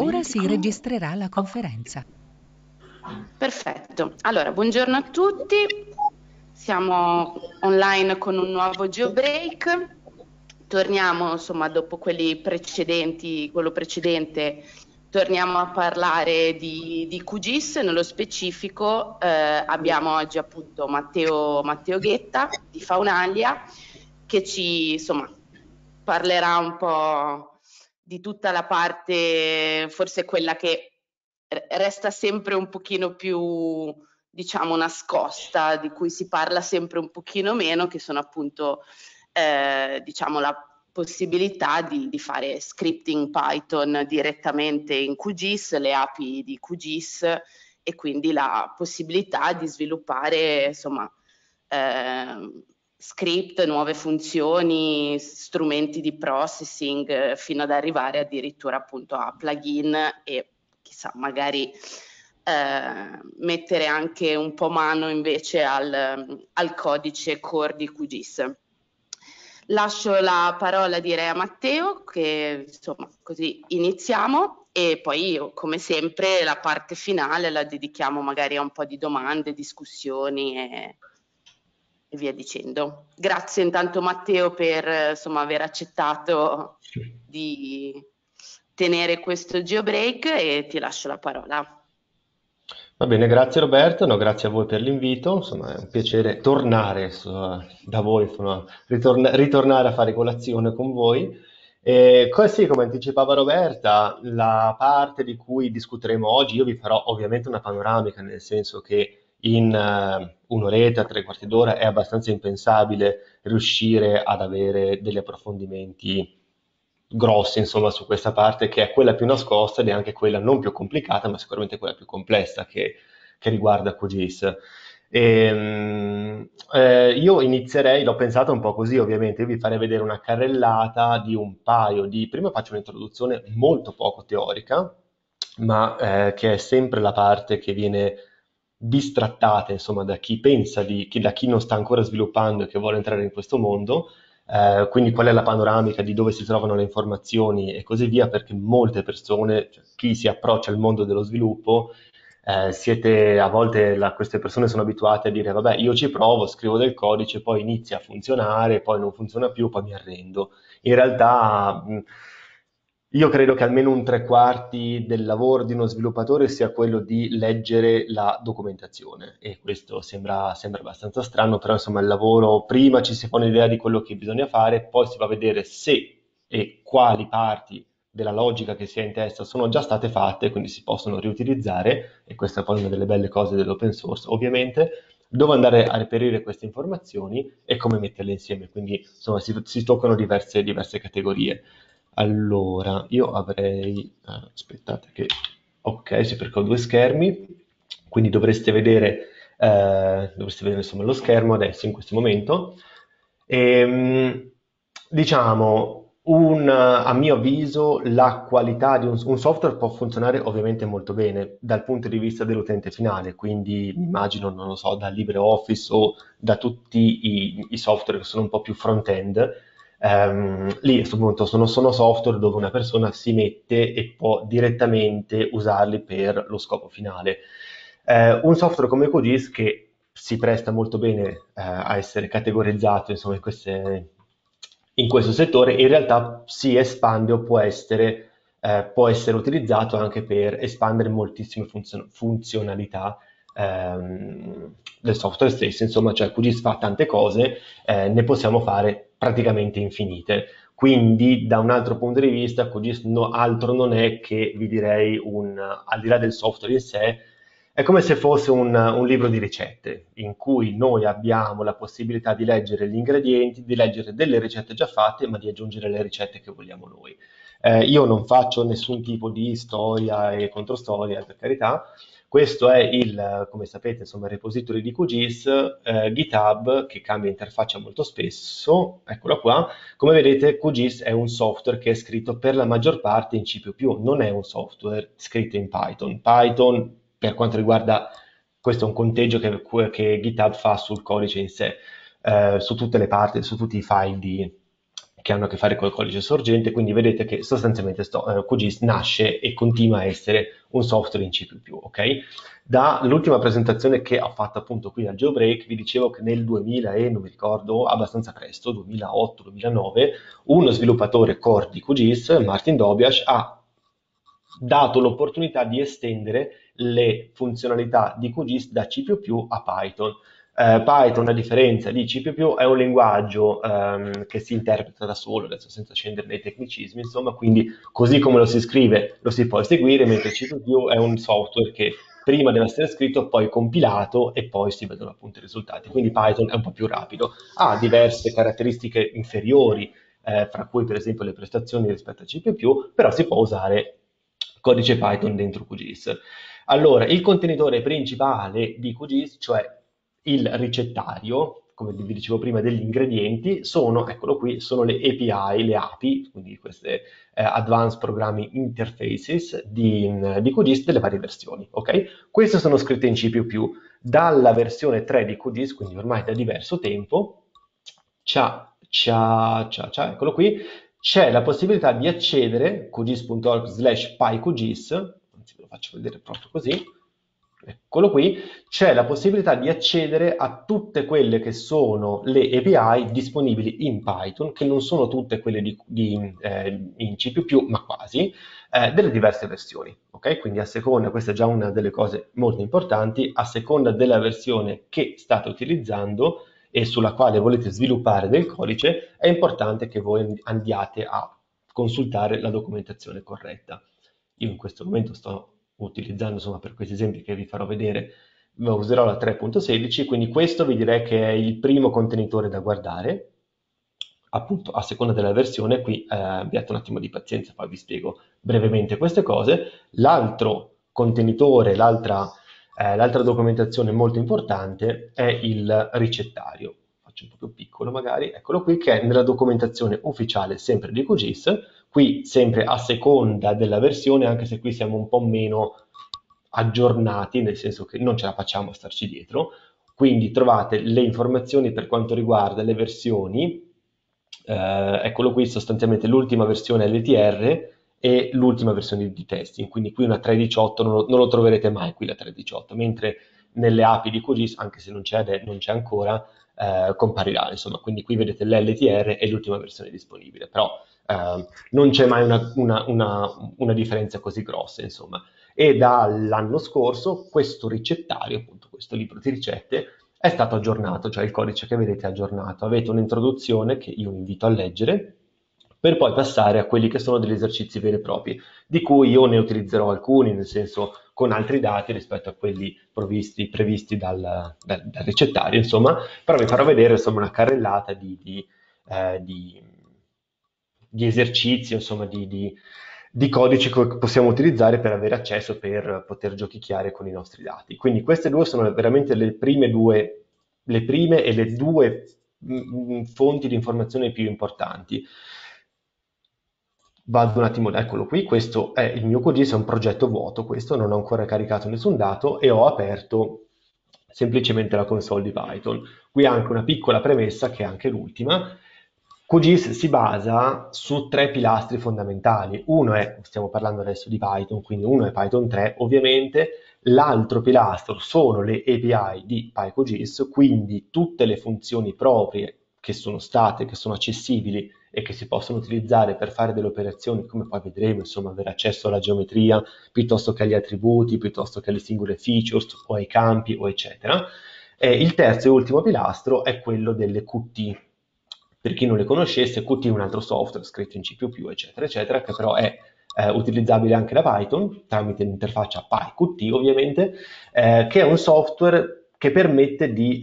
Ora si registrerà la conferenza. Perfetto. Allora, buongiorno a tutti. Siamo online con un nuovo Geobreak. Torniamo, insomma, dopo quelli precedenti, quello precedente, torniamo a parlare di QGIS. Nello specifico abbiamo oggi appunto Matteo Ghetta di Faunalia, che ci, insomma, parlerà un po' di tutta la parte, forse quella che resta sempre un pochino più, diciamo, nascosta, di cui si parla sempre un pochino meno, che sono appunto, diciamo, la possibilità di fare scripting Python direttamente in QGIS, le API di QGIS, e quindi la possibilità di sviluppare, insomma, script, nuove funzioni, strumenti di processing, fino ad arrivare addirittura appunto a plugin e chissà, magari mettere anche un po' mano invece al codice core di QGIS. Lascio la parola, direi, a Matteo, che insomma così iniziamo, e poi io, come sempre, la parte finale la dedichiamo magari a un po' di domande, discussioni e via dicendo. Grazie intanto, Matteo, per, insomma, aver accettato di tenere questo Geobreak, e ti lascio la parola. Va bene, grazie Roberto, no, grazie a voi per l'invito, insomma è un piacere tornare da voi, insomma, ritornare a fare colazione con voi. Così, come anticipava Roberta, la parte di cui discuteremo oggi, io vi farò ovviamente una panoramica, nel senso che in un'oretta, 3/4 d'ora è abbastanza impensabile riuscire ad avere degli approfondimenti grossi, insomma, su questa parte che è quella più nascosta ed è anche quella non più complicata, ma sicuramente quella più complessa che riguarda QGIS. Io inizierei, l'ho pensato un po' così, ovviamente, io vi farei vedere una carrellata di un paio di... Prima faccio un'introduzione molto poco teorica, ma che è sempre la parte che viene bistrattata, insomma, da chi pensa, da chi non sta ancora sviluppando e che vuole entrare in questo mondo. Quindi qual è la panoramica di dove si trovano le informazioni e così via, perché molte persone, cioè chi si approccia al mondo dello sviluppo, a volte queste persone sono abituate a dire: vabbè, io ci provo, scrivo del codice, poi inizia a funzionare, poi non funziona più, poi mi arrendo. In realtà io credo che almeno un 3/4 del lavoro di uno sviluppatore sia quello di leggere la documentazione, e questo sembra abbastanza strano, però insomma il lavoro, prima ci si fa un'idea di quello che bisogna fare, poi si va a vedere se e quali parti della logica che si ha in testa sono già state fatte, quindi si possono riutilizzare, e questa è poi una delle belle cose dell'open source, ovviamente, dove andare a reperire queste informazioni e come metterle insieme, quindi insomma si toccano diverse categorie. Allora, io avrei, aspettate che, ok, sì, perché ho due schermi, quindi dovreste vedere insomma lo schermo adesso, in questo momento. E, diciamo, a mio avviso la qualità di un software può funzionare ovviamente molto bene dal punto di vista dell'utente finale, quindi immagino, non lo so, da LibreOffice o da tutti i software che sono un po' più front-end. Lì a questo punto sono software dove una persona si mette e può direttamente usarli per lo scopo finale. Un software come QGIS, che si presta molto bene a essere categorizzato, insomma, in questo settore, in realtà si espande o può essere utilizzato anche per espandere moltissime funzionalità del software stesso, insomma, cioè QGIS fa tante cose, ne possiamo fare praticamente infinite. Quindi da un altro punto di vista QGIS altro non è che, vi direi, al di là del software in sé, è come se fosse un libro di ricette in cui noi abbiamo la possibilità di leggere gli ingredienti, di leggere delle ricette già fatte, ma di aggiungere le ricette che vogliamo noi. Io non faccio nessun tipo di storia e controstoria, per carità. Questo è come sapete, insomma, il repository di QGIS, GitHub, che cambia interfaccia molto spesso, eccola qua. Come vedete, QGIS è un software che è scritto per la maggior parte in C++, non è un software scritto in Python. Python, per quanto riguarda, questo è un conteggio che GitHub fa sul codice in sé, su tutte le parti, su tutti i file che hanno a che fare col codice sorgente, quindi vedete che sostanzialmente QGIS nasce e continua a essere un software in C++, ok? Dall'ultima presentazione che ho fatto appunto qui al Jailbreak, vi dicevo che nel 2000 e non mi ricordo, abbastanza presto, 2008-2009, uno sviluppatore core di QGIS, Martin Dobias, ha dato l'opportunità di estendere le funzionalità di QGIS da C++ a Python. Python, a differenza di C++, è un linguaggio che si interpreta da solo, adesso senza scendere nei tecnicismi, insomma, quindi così come lo si scrive lo si può eseguire, mentre C++ è un software che prima deve essere scritto, poi compilato e poi si vedono appunto i risultati, quindi Python è un po' più rapido, ha diverse caratteristiche inferiori, fra cui per esempio le prestazioni rispetto a C++, però si può usare codice Python dentro QGIS. Allora, il contenitore principale di QGIS, cioè il ricettario, come vi dicevo prima, degli ingredienti, sono, eccolo qui, sono le API, le API, quindi queste Advanced Programming Interfaces di QGIS delle varie versioni, ok? Queste sono scritte in C++. Dalla versione 3 di QGIS, quindi ormai da diverso tempo, eccolo qui, c'è la possibilità di accedere, qgis.org/pyqgis, anzi ve lo faccio vedere proprio così, eccolo qui, c'è la possibilità di accedere a tutte quelle che sono le API disponibili in Python, che non sono tutte quelle in C++, ma quasi, delle diverse versioni, ok? Quindi a seconda, questa è già una delle cose molto importanti, a seconda della versione che state utilizzando e sulla quale volete sviluppare del codice, è importante che voi andiate a consultare la documentazione corretta. Io in questo momento sto utilizzando, insomma, per questi esempi che vi farò vedere, userò la 3.16, quindi questo vi direi che è il primo contenitore da guardare, appunto a seconda della versione. Qui abbiate un attimo di pazienza, poi vi spiego brevemente queste cose. L'altro contenitore, l'altra documentazione molto importante è il ricettario, faccio un po' più piccolo magari, eccolo qui, che è nella documentazione ufficiale sempre di QGIS. Qui sempre a seconda della versione, anche se qui siamo un po' meno aggiornati, nel senso che non ce la facciamo a starci dietro, quindi trovate le informazioni per quanto riguarda le versioni, eccolo qui, sostanzialmente l'ultima versione LTR e l'ultima versione di testing, quindi qui una 3.18 non lo troverete mai, qui la 3.18, mentre nelle API di QGIS, anche se non c'è ancora, comparirà, insomma, quindi qui vedete l'LTR e l'ultima versione disponibile, però non c'è mai una differenza così grossa, insomma. E dall'anno scorso questo ricettario, appunto questo libro di ricette, è stato aggiornato, cioè il codice che vedete è aggiornato. Avete un'introduzione che io vi invito a leggere, per poi passare a quelli che sono degli esercizi veri e propri, di cui io ne utilizzerò alcuni, nel senso con altri dati rispetto a quelli previsti dal ricettario, insomma, però vi farò vedere, insomma, una carrellata di esercizi, insomma, di codici che possiamo utilizzare per avere accesso, per poter giochicchiare con i nostri dati. Quindi queste due sono veramente le prime e le due fonti di informazione più importanti. Vado un attimo, eccolo qui, questo è il mio QGIS, è un progetto vuoto, questo non ho ancora caricato nessun dato e ho aperto semplicemente la console di Python. Qui anche una piccola premessa, che è anche l'ultima. QGIS si basa su tre pilastri fondamentali. Uno è, stiamo parlando adesso di Python, quindi uno è Python 3, ovviamente. L'altro pilastro sono le API di PyQGIS, quindi tutte le funzioni proprie che sono accessibili e che si possono utilizzare per fare delle operazioni, come poi vedremo, insomma, avere accesso alla geometria, piuttosto che agli attributi, piuttosto che alle singole features, o ai campi, o eccetera. E il terzo e ultimo pilastro è quello delle Qt. Per chi non le conoscesse, Qt è un altro software scritto in C++, eccetera, eccetera, che però è utilizzabile anche da Python, tramite l'interfaccia PyQt, ovviamente, che è un software che permette di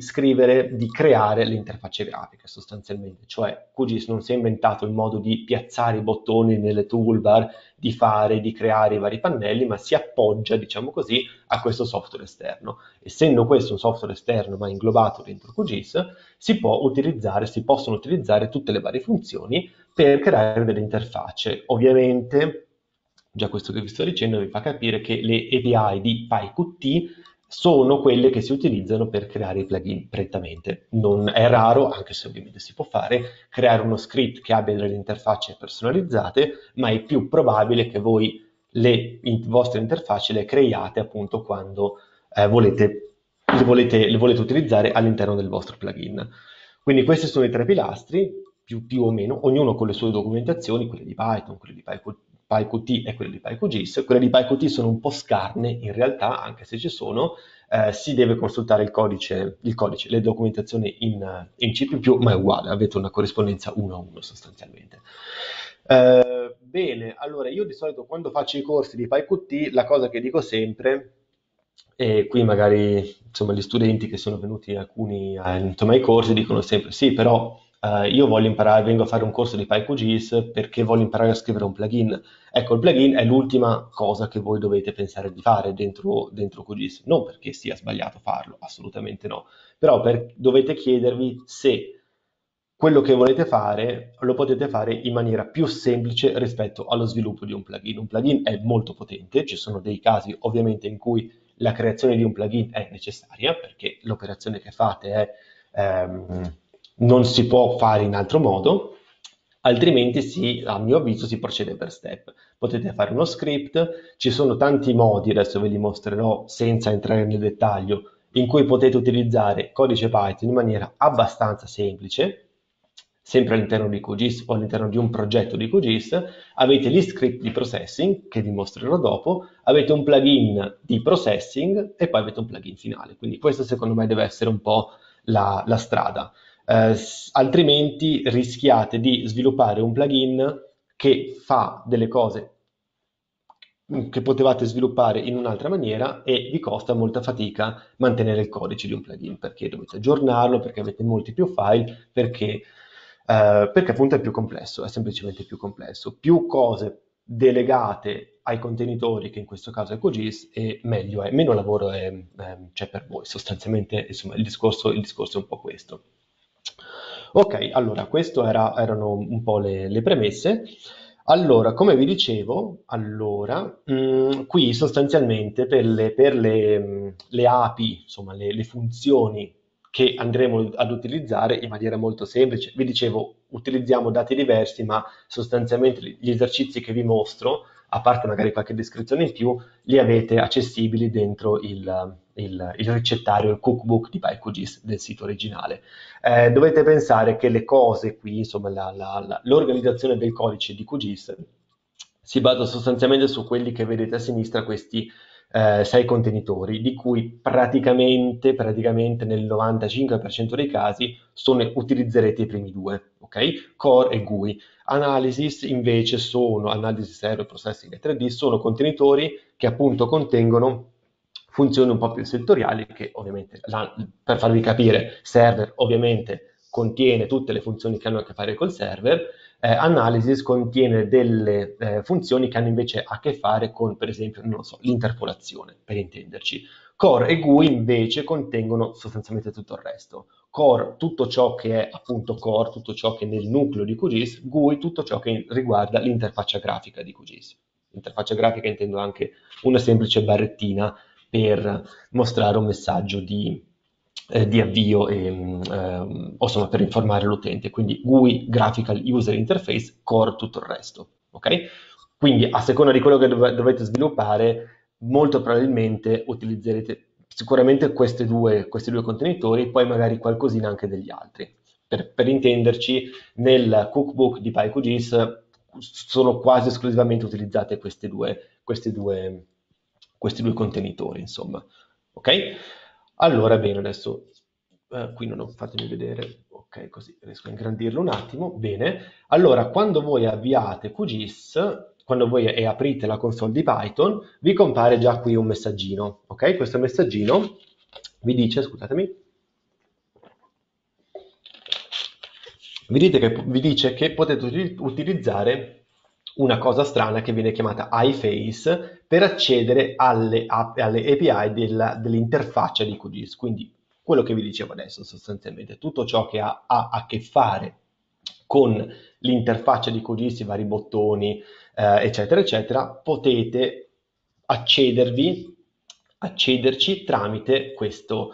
creare le interfacce grafiche, sostanzialmente. Cioè, QGIS non si è inventato il modo di piazzare i bottoni nelle toolbar, di creare i vari pannelli, ma si appoggia, diciamo così, a questo software esterno. Essendo questo un software esterno, ma inglobato dentro QGIS, si possono utilizzare tutte le varie funzioni per creare delle interfacce. Ovviamente, già questo che vi sto dicendo vi fa capire che le API di PyQt sono quelle che si utilizzano per creare i plugin prettamente. Non è raro, anche se ovviamente si può fare, creare uno script che abbia delle interfacce personalizzate, ma è più probabile che voi le vostre interfacce le creiate appunto quando le volete utilizzare all'interno del vostro plugin. Quindi questi sono i tre pilastri, più o meno, ognuno con le sue documentazioni, quelle di Python, quelle di PyQt e quelle di PyQGIS. Quelle di PyQt sono un po' scarne in realtà, anche se ci sono, si deve consultare il codice, le documentazioni in C++, ma è uguale, avete una corrispondenza uno a uno sostanzialmente. Bene, allora io di solito quando faccio i corsi di PyQt la cosa che dico sempre, e qui magari insomma gli studenti che sono venuti alcuni ai corsi dicono sempre sì, però io voglio imparare, vengo a fare un corso di PyQGIS perché voglio imparare a scrivere un plugin. Ecco, il plugin è l'ultima cosa che voi dovete pensare di fare dentro QGIS, non perché sia sbagliato farlo, assolutamente no, però dovete chiedervi se quello che volete fare lo potete fare in maniera più semplice rispetto allo sviluppo di un plugin. Un plugin è molto potente, ci sono dei casi ovviamente in cui la creazione di un plugin è necessaria perché l'operazione che fate è, non si può fare in altro modo, altrimenti a mio avviso si procede per step. Potete fare uno script, ci sono tanti modi, adesso ve li mostrerò senza entrare nel dettaglio, in cui potete utilizzare codice Python in maniera abbastanza semplice, sempre all'interno di QGIS o all'interno di un progetto di QGIS. Avete gli script di processing, che vi mostrerò dopo, avete un plugin di processing e poi avete un plugin finale. Quindi questa secondo me deve essere un po' la strada. Altrimenti rischiate di sviluppare un plugin che fa delle cose che potevate sviluppare in un'altra maniera e vi costa molta fatica mantenere il codice di un plugin, perché dovete aggiornarlo, perché avete molti più file, perché appunto è più complesso, è semplicemente più complesso. Più cose delegate ai contenitori, che in questo caso è QGIS, e meglio è, meno lavoro c'è per voi, sostanzialmente insomma il discorso è un po' questo. Ok, allora questo erano un po' le premesse. Allora, come vi dicevo, allora, qui sostanzialmente per le API, insomma le funzioni che andremo ad utilizzare in maniera molto semplice. Vi dicevo, utilizziamo dati diversi, ma sostanzialmente gli esercizi che vi mostro, a parte magari qualche descrizione in più, li avete accessibili dentro il ricettario, il cookbook di PyQGIS del sito originale. Dovete pensare che le cose qui, insomma, l'organizzazione del codice di QGIS si basa sostanzialmente su quelli che vedete a sinistra, questi 6 contenitori, di cui praticamente nel 95% dei casi utilizzerete i primi due, ok? Core e GUI. Analysis invece sono, analysis error, processing e 3D, sono contenitori che appunto contengono funzioni un po' più settoriali che ovviamente, per farvi capire, server ovviamente contiene tutte le funzioni che hanno a che fare col server. Analysis contiene delle funzioni che hanno invece a che fare con, per esempio, non lo so, l'interpolazione, per intenderci. Core e GUI invece contengono sostanzialmente tutto il resto. Core, tutto ciò che è appunto core, tutto ciò che è nel nucleo di QGIS, GUI, tutto ciò che riguarda l'interfaccia grafica di QGIS. Interfaccia grafica intendo anche una semplice barrettina per mostrare un messaggio di avvio o insomma per informare l'utente, quindi GUI, Graphical User Interface, Core, tutto il resto, ok? Quindi a seconda di quello che dovete sviluppare, molto probabilmente utilizzerete sicuramente questi due contenitori, poi magari qualcosina anche degli altri. Per intenderci, nel cookbook di PyQGIS sono quasi esclusivamente utilizzate questi due contenitori, insomma, ok? Allora, bene, adesso qui non ho, fatemi vedere, ok, così riesco a ingrandirlo un attimo, bene. Allora, quando voi avviate QGIS, quando voi aprite la console di Python, vi compare già qui un messaggino, ok? Questo messaggino vi dice, scusatemi, vi dice che potete utilizzare una cosa strana che viene chiamata iFace per accedere alle API dell'interfaccia di QGIS. Quindi quello che vi dicevo adesso sostanzialmente, tutto ciò che ha a che fare con l'interfaccia di QGIS, i vari bottoni, eccetera, eccetera, potete accedervi accederci tramite questo,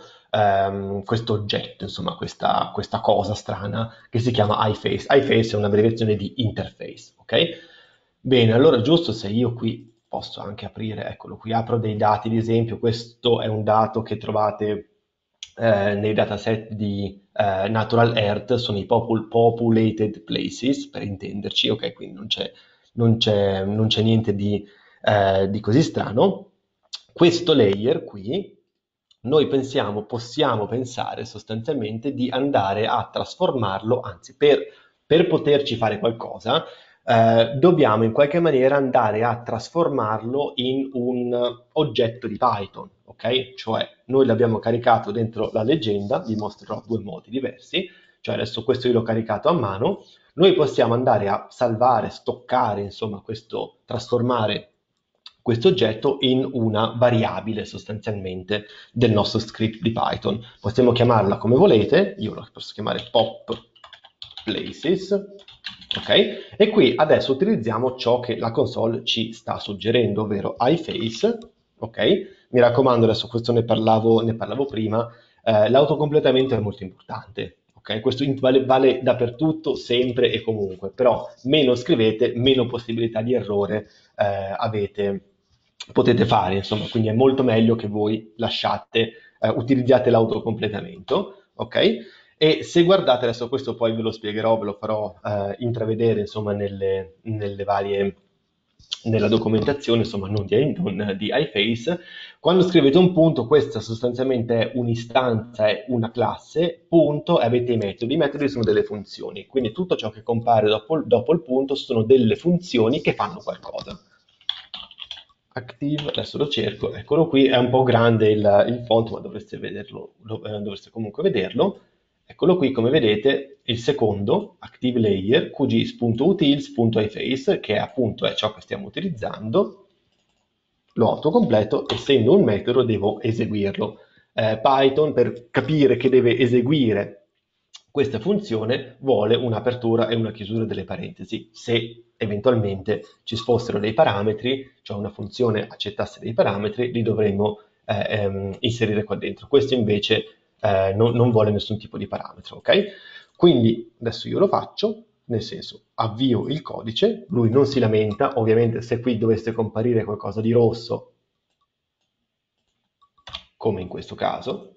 questo oggetto, insomma questa cosa strana che si chiama iFace. iFace è un'abbreviazione di interface, ok? Bene, allora giusto se io qui posso anche aprire, eccolo qui, apro dei dati, ad esempio questo è un dato che trovate nei dataset di Natural Earth, sono i populated places, per intenderci, ok, quindi non c'è niente di così strano. Questo layer qui, noi possiamo pensare sostanzialmente di andare a trasformarlo, anzi per poterci fare qualcosa, dobbiamo in qualche maniera andare a trasformarlo in un oggetto di Python, ok? Cioè noi l'abbiamo caricato dentro la leggenda, vi mostrerò due modi diversi, cioè adesso questo io l'ho caricato a mano, noi possiamo andare a salvare, stoccare, insomma questo, trasformare questo oggetto in una variabile sostanzialmente del nostro script di Python, possiamo chiamarla come volete, io la posso chiamare pop places, ok? E qui adesso utilizziamo ciò che la console ci sta suggerendo, ovvero iFace, ok? Mi raccomando, adesso questo ne parlavo prima, l'autocompletamento è molto importante, ok? Questo vale dappertutto, sempre e comunque, però meno scrivete, meno possibilità di errore potete fare, insomma, quindi è molto meglio che voi utilizziate l'autocompletamento, ok? E se guardate, adesso questo poi ve lo spiegherò, ve lo farò intravedere, insomma, nella documentazione, insomma, non di iFace, quando scrivete un punto, questa sostanzialmente è un'istanza, è una classe, punto, e avete i metodi sono delle funzioni, quindi tutto ciò che compare dopo il punto sono delle funzioni che fanno qualcosa. Active, adesso lo cerco, eccolo qui, è un po' grande il font, ma dovreste comunque vederlo. Eccolo qui, come vedete, il secondo, Active Layer, QGIS.utils.iFace, che appunto è ciò che stiamo utilizzando, lo autocompleto, essendo un metodo devo eseguirlo. Python, per capire che deve eseguire questa funzione, vuole un'apertura e una chiusura delle parentesi. Se eventualmente ci fossero dei parametri, cioè una funzione accettasse dei parametri, li dovremmo inserire qua dentro. Questo invece non vuole nessun tipo di parametro, ok? Quindi adesso io lo faccio, nel senso avvio il codice, lui non si lamenta, ovviamente se qui dovesse comparire qualcosa di rosso, come in questo caso,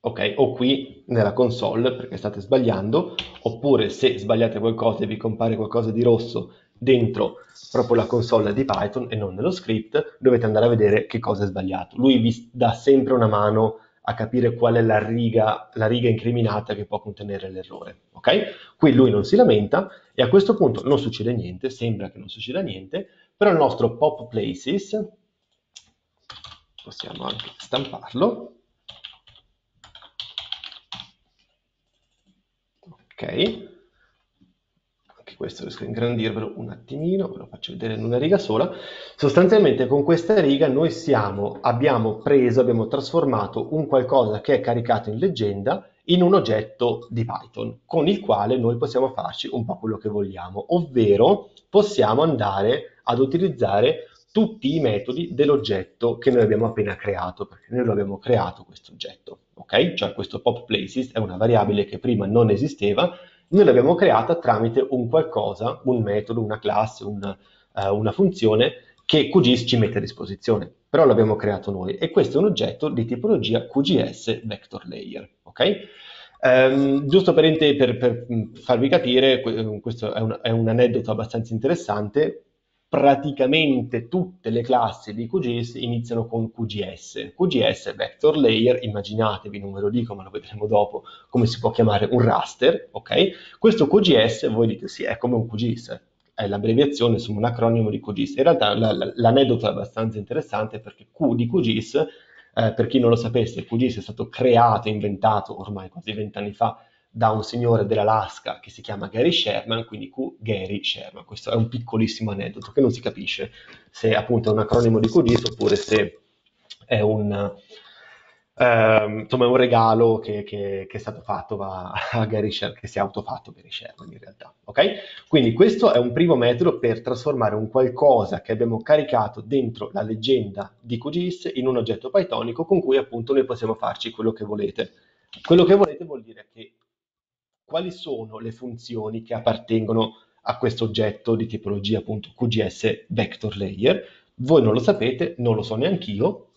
ok? O qui nella console perché state sbagliando, oppure se sbagliate qualcosa e vi compare qualcosa di rosso dentro proprio la console di Python e non nello script, dovete andare a vedere che cosa è sbagliato. Lui vi dà sempre una mano a capire qual è la riga incriminata che può contenere l'errore, ok? Qui lui non si lamenta e a questo punto non succede niente, sembra che non succeda niente, però il nostro pop places, possiamo anche stamparlo, ok, anche questo riesco a ingrandirvelo un attimino, ve lo faccio vedere in una riga sola. Sostanzialmente con questa riga noi abbiamo trasformato un qualcosa che è caricato in leggenda in un oggetto di Python con il quale noi possiamo farci un po' quello che vogliamo, ovvero possiamo andare ad utilizzare tutti i metodi dell'oggetto che noi abbiamo appena creato, perché noi lo abbiamo creato questo oggetto, ok? Cioè questo pop places è una variabile che prima non esisteva, noi l'abbiamo creata tramite un qualcosa, un metodo, una classe, una funzione che QGIS ci mette a disposizione, però l'abbiamo creato noi e questo è un oggetto di tipologia QgsVectorLayer, ok? Giusto per farvi capire, questo è un aneddoto abbastanza interessante, praticamente tutte le classi di QGIS iniziano con QGS, QgsVectorLayer, immaginatevi, non ve lo dico ma lo vedremo dopo, come si può chiamare un raster, ok? Questo QGS, voi dite sì, è come un QGIS, è l'abbreviazione, insomma un acronimo di QGIS. In realtà l'aneddoto è abbastanza interessante perché Q di QGIS, per chi non lo sapesse, QGIS è stato creato, inventato ormai quasi 20 anni fa da un signore dell'Alaska che si chiama Gary Sherman, quindi Q Gary Sherman. Questo è un piccolissimo aneddoto che non si capisce se appunto è un acronimo di QGIS oppure se è un insomma è un regalo che è stato fatto a Gary Sherman, che si è autofatto Gary Sherman in realtà, ok? Quindi questo è un primo metodo per trasformare un qualcosa che abbiamo caricato dentro la leggenda di QGIS in un oggetto pythonico con cui appunto noi possiamo farci quello che volete. Quello che volete vuol dire che quali sono le funzioni che appartengono a questo oggetto di tipologia appunto QGSVectorLayer. Voi non lo sapete, non lo so neanch'io.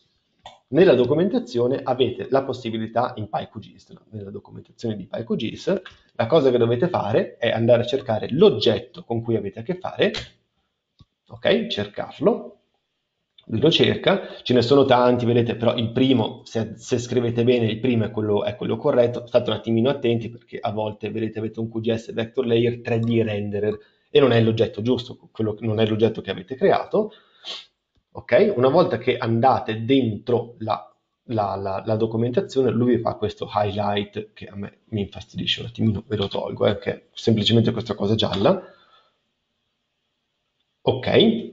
Nella documentazione avete la possibilità in PyQGIS, no? Nella documentazione di PyQGIS, la cosa che dovete fare è andare a cercare l'oggetto con cui avete a che fare, ok? Cercarlo, lui lo cerca, ce ne sono tanti, vedete, però il primo, se scrivete bene, il primo è quello corretto. State un attimino attenti perché a volte, vedete, avete un QGIS Vector Layer 3D Renderer e non è l'oggetto giusto, quello non è l'oggetto che avete creato. Okay? Una volta che andate dentro la documentazione, lui fa questo highlight che a me mi infastidisce un attimino, ve lo tolgo, che è semplicemente questa cosa gialla. Ok,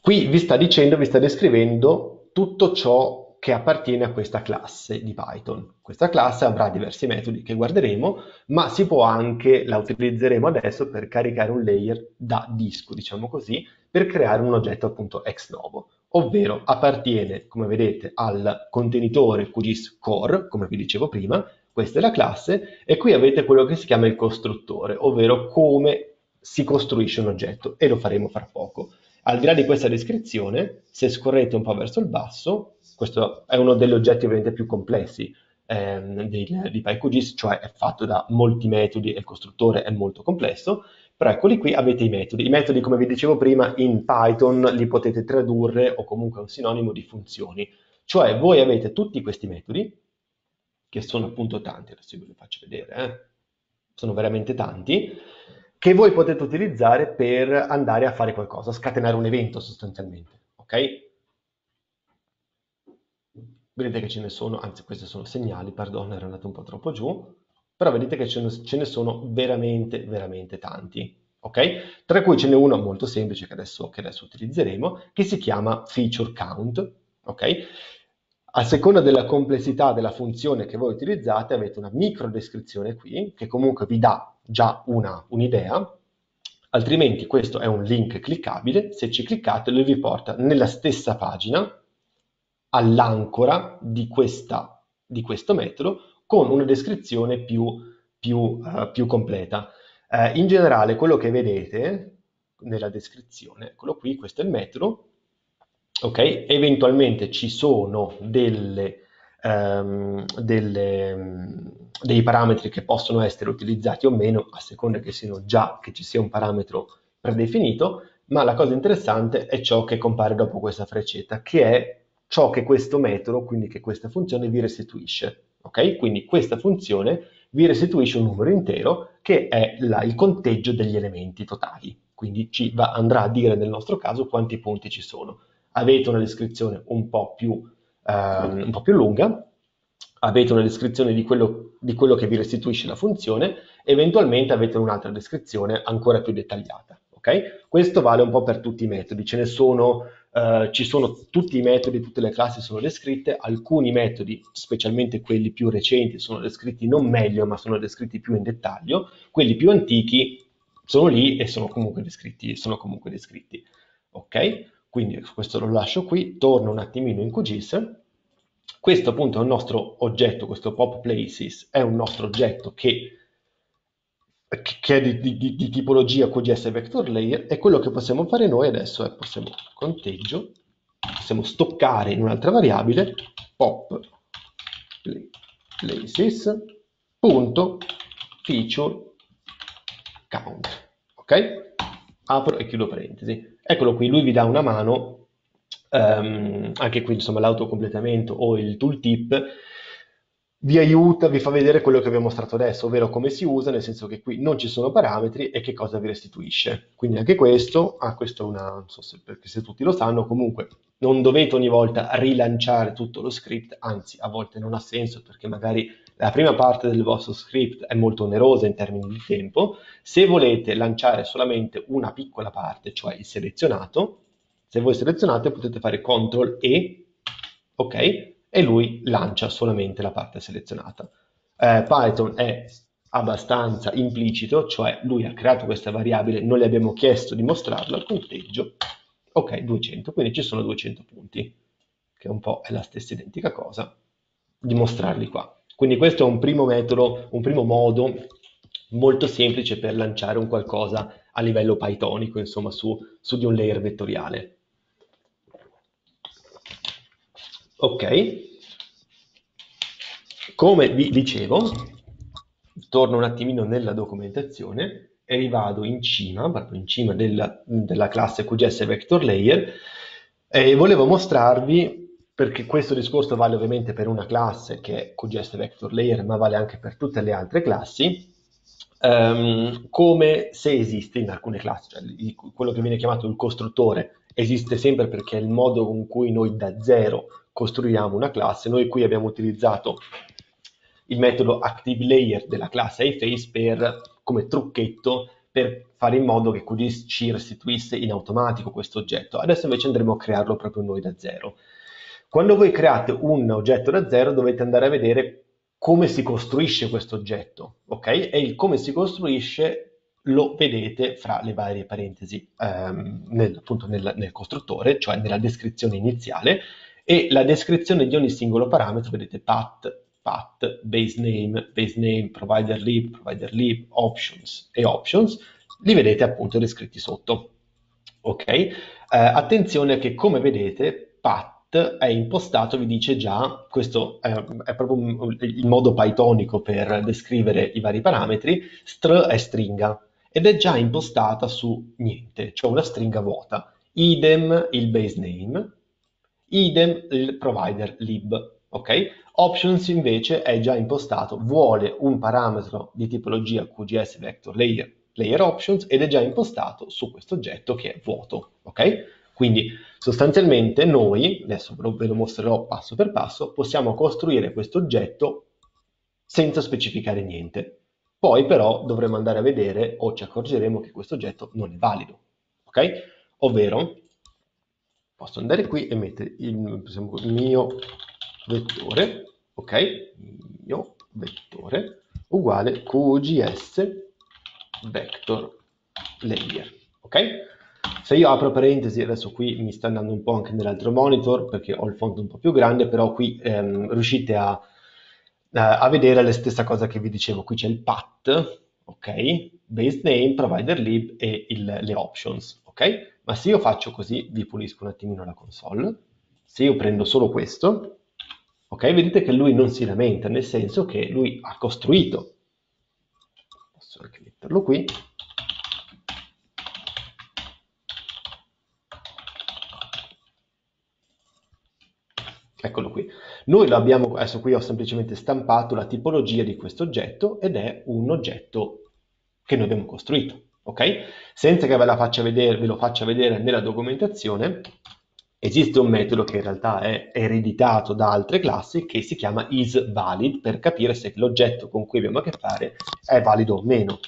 qui vi sta descrivendo tutto ciò che appartiene a questa classe di Python. Questa classe avrà diversi metodi che guarderemo, ma si può anche, la utilizzeremo adesso per caricare un layer da disco, diciamo così, per creare un oggetto appunto ex novo, ovvero appartiene, come vedete, al contenitore QGIS core, come vi dicevo prima. Questa è la classe e qui avete quello che si chiama il costruttore, ovvero come si costruisce un oggetto, e lo faremo fra poco. Al di là di questa descrizione, se scorrete un po' verso il basso, questo è uno degli oggetti ovviamente più complessi di PyQGIS, cioè è fatto da molti metodi e il costruttore è molto complesso, però eccoli qui, avete i metodi. I metodi, come vi dicevo prima, in Python li potete tradurre, o comunque è un sinonimo di funzioni, cioè voi avete tutti questi metodi, che sono appunto tanti, adesso ve li faccio vedere, sono veramente tanti, che voi potete utilizzare per andare a fare qualcosa, scatenare un evento sostanzialmente, ok? Vedete che ce ne sono, anzi questi sono segnali, perdono, ero andato un po' troppo giù, però vedete che ce ne sono veramente, veramente tanti, ok? Tra cui ce n'è uno molto semplice che adesso utilizzeremo, che si chiama feature count, ok? A seconda della complessità della funzione che voi utilizzate, avete una micro descrizione qui, che comunque vi dà già un'idea, altrimenti questo è un link cliccabile, se ci cliccate lui vi porta nella stessa pagina all'ancora di questo metodo con una descrizione più completa. In generale quello che vedete nella descrizione, eccolo qui, questo è il metodo, ok? Eventualmente ci sono dei parametri che possono essere utilizzati o meno a seconda che ci sia un parametro predefinito, ma la cosa interessante è ciò che compare dopo questa freccetta, che è ciò che questo metodo, quindi che questa funzione vi restituisce, ok? Quindi questa funzione vi restituisce un numero intero che è il conteggio degli elementi totali, quindi ci andrà a dire nel nostro caso quanti punti ci sono. Avete una descrizione un po' più lunga, avete una descrizione di quello che vi restituisce la funzione, eventualmente avete un'altra descrizione ancora più dettagliata, ok? Questo vale un po' per tutti i metodi, ci sono tutti i metodi, tutte le classi sono descritte, alcuni metodi, specialmente quelli più recenti, sono descritti non meglio, ma sono descritti più in dettaglio, quelli più antichi sono lì e sono comunque descritti, ok? Quindi questo lo lascio qui, torno un attimino in QGIS. Questo appunto è un nostro oggetto, questo pop places è un nostro oggetto che è di tipologia QGIS Vector Layer, e quello che possiamo fare noi adesso è possiamo stoccare in un'altra variabile pop places.feature count, ok? Apro e chiudo parentesi. Eccolo qui, lui vi dà una mano, anche qui insomma l'autocompletamento o il tooltip vi aiuta, vi fa vedere quello che vi ho mostrato adesso, ovvero come si usa, nel senso che qui non ci sono parametri e che cosa vi restituisce. Quindi anche questo, questo è una, non so se, perché se tutti lo sanno, comunque non dovete ogni volta rilanciare tutto lo script, anzi a volte non ha senso perché magari la prima parte del vostro script è molto onerosa in termini di tempo. Se volete lanciare solamente una piccola parte, cioè il selezionato, se voi selezionate potete fare CTRL E, ok? e lui lancia solamente la parte selezionata. Python è abbastanza implicito, cioè lui ha creato questa variabile, non le abbiamo chiesto di mostrarla, al punteggio, ok, 200, quindi ci sono 200 punti, che un po' è la stessa identica cosa, di mostrarli qua. Quindi questo è un primo metodo, un primo modo molto semplice per lanciare un qualcosa a livello pythonico, insomma, su di un layer vettoriale. Ok, come vi dicevo, torno un attimino nella documentazione e rivado in cima, proprio in cima della classe QgsVectorLayer, e volevo mostrarvi, perché questo discorso vale ovviamente per una classe che è QgsVectorLayer, ma vale anche per tutte le altre classi, come se esiste in alcune classi, cioè quello che viene chiamato il costruttore esiste sempre perché è il modo con cui noi da zero costruiamo una classe. Noi qui abbiamo utilizzato il metodo ActiveLayer della classe iFace come trucchetto per fare in modo che QGIS ci restituisse in automatico questo oggetto. Adesso invece andremo a crearlo proprio noi da zero. Quando voi create un oggetto da zero dovete andare a vedere come si costruisce questo oggetto, ok? E il come si costruisce lo vedete fra le varie parentesi appunto nel costruttore, cioè nella descrizione iniziale, e la descrizione di ogni singolo parametro, vedete path, base name, provider lib, options e options, li vedete appunto descritti sotto, ok? Attenzione che, come vedete, path è impostato, vi dice già, questo è proprio il modo pythonico per descrivere i vari parametri, str è stringa, ed è già impostata su niente, cioè una stringa vuota, idem il base name, idem il provider lib, ok? Options invece è già impostato, vuole un parametro di tipologia QGIS vector layer, layer options, ed è già impostato su questo oggetto che è vuoto, ok? Quindi sostanzialmente noi, adesso ve lo mostrerò passo per passo, possiamo costruire questo oggetto senza specificare niente. Poi però dovremo andare a vedere o ci accorgeremo che questo oggetto non è valido, ok? Ovvero, posso andare qui e mettere il mio vettore, ok? Mio vettore uguale QGIS vector layer, ok? Se io apro parentesi, adesso qui mi sta andando un po' anche nell'altro monitor perché ho il font un po' più grande, però qui riuscite a vedere la stessa cosa che vi dicevo. Qui c'è il path, ok, base name, provider lib e le options, ok? Ma se io faccio così, vi pulisco un attimino la console, se io prendo solo questo, ok, vedete che lui non si lamenta, nel senso che lui ha costruito, posso anche metterlo qui, eccolo qui, noi lo abbiamo, adesso qui ho semplicemente stampato la tipologia di questo oggetto ed è un oggetto che noi abbiamo costruito, ok? Senza che ve lo faccia vedere nella documentazione, esiste un metodo che in realtà è ereditato da altre classi che si chiama isValid per capire se l'oggetto con cui abbiamo a che fare è valido o meno.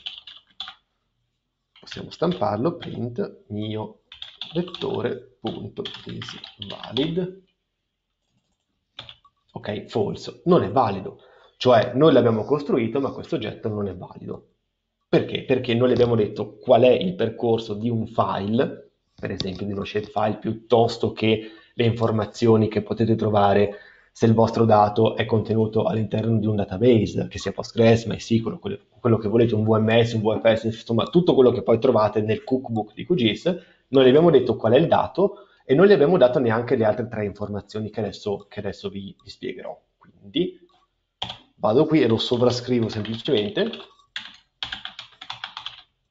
Possiamo stamparlo, print mio vettore.isValid. Ok, false, non è valido, cioè noi l'abbiamo costruito ma questo oggetto non è valido. Perché? Perché noi le abbiamo detto qual è il percorso di un file, per esempio di uno shapefile, piuttosto che le informazioni che potete trovare se il vostro dato è contenuto all'interno di un database, che sia Postgres, MySQL, quello che volete, un VMS, un VFS, insomma tutto quello che poi trovate nel cookbook di QGIS. Noi le abbiamo detto qual è il dato, e non gli abbiamo dato neanche le altre tre informazioni che adesso vi spiegherò. Quindi vado qui e lo sovrascrivo semplicemente,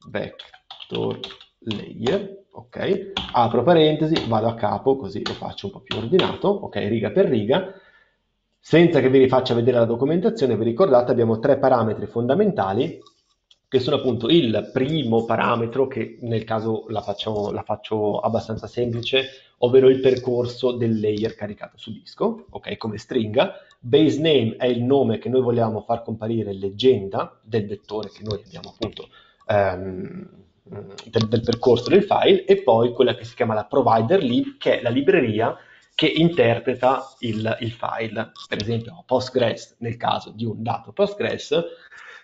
vector layer, ok, apro parentesi, vado a capo, così lo faccio un po' più ordinato, ok, riga per riga, senza che vi faccia vedere la documentazione. Vi ricordate, abbiamo tre parametri fondamentali, che sono appunto il primo parametro, che nel caso la faccio abbastanza semplice, ovvero il percorso del layer caricato su disco, ok, come stringa. Base name è il nome che noi vogliamo far comparire in leggenda del vettore che noi abbiamo appunto, del percorso del file, e poi quella che si chiama la provider lib, che è la libreria che interpreta il file, per esempio Postgres nel caso di un dato Postgres,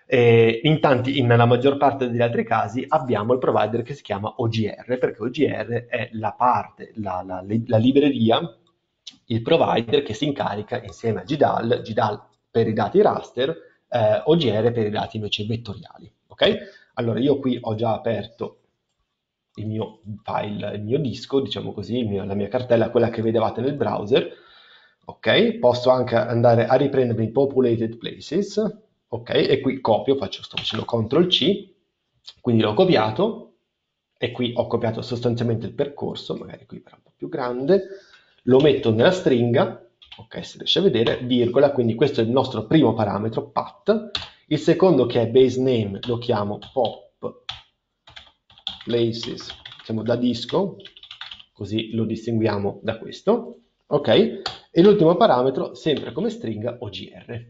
nella maggior parte degli altri casi abbiamo il provider che si chiama OGR, perché OGR è la libreria, il provider che si incarica insieme a GDAL, GDAL per i dati raster, OGR per i dati invece vettoriali. Okay? Allora io qui ho già aperto il mio file, il mio disco, diciamo così, la mia cartella, quella che vedevate nel browser. Ok, posso anche andare a riprendermi populated places, ok, e qui copio, sto facendo CTRL C, quindi l'ho copiato e qui ho copiato sostanzialmente il percorso, magari qui era un po' più grande, lo metto nella stringa, ok, si riesce a vedere, virgola, quindi questo è il nostro primo parametro, path, il secondo che è base name lo chiamo pop places, diciamo da disco, così lo distinguiamo da questo, ok, e l'ultimo parametro sempre come stringa OGR.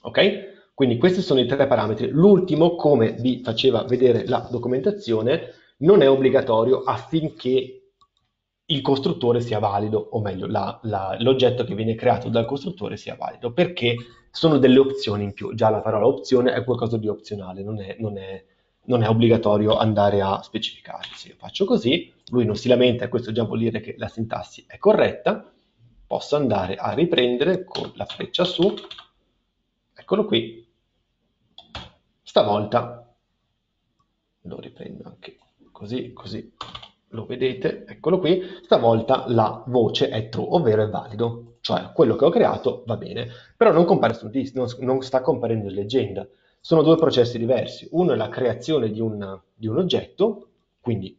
Ok? Quindi questi sono i tre parametri. L'ultimo, come vi faceva vedere la documentazione, non è obbligatorio affinché il costruttore sia valido, o meglio l'oggetto che viene creato dal costruttore sia valido, perché sono delle opzioni in più. Già la parola opzione è qualcosa di opzionale, non è obbligatorio andare a specificare. Se io faccio così, lui non si lamenta, questo già vuol dire che la sintassi è corretta. Posso andare a riprendere con la freccia su, eccolo qui, stavolta lo riprendo anche così, così lo vedete, eccolo qui, stavolta la voce è true, ovvero è valido, cioè quello che ho creato va bene, però non compare sul disco, non sta comparendo in leggenda. Sono due processi diversi, uno è la creazione di un oggetto, quindi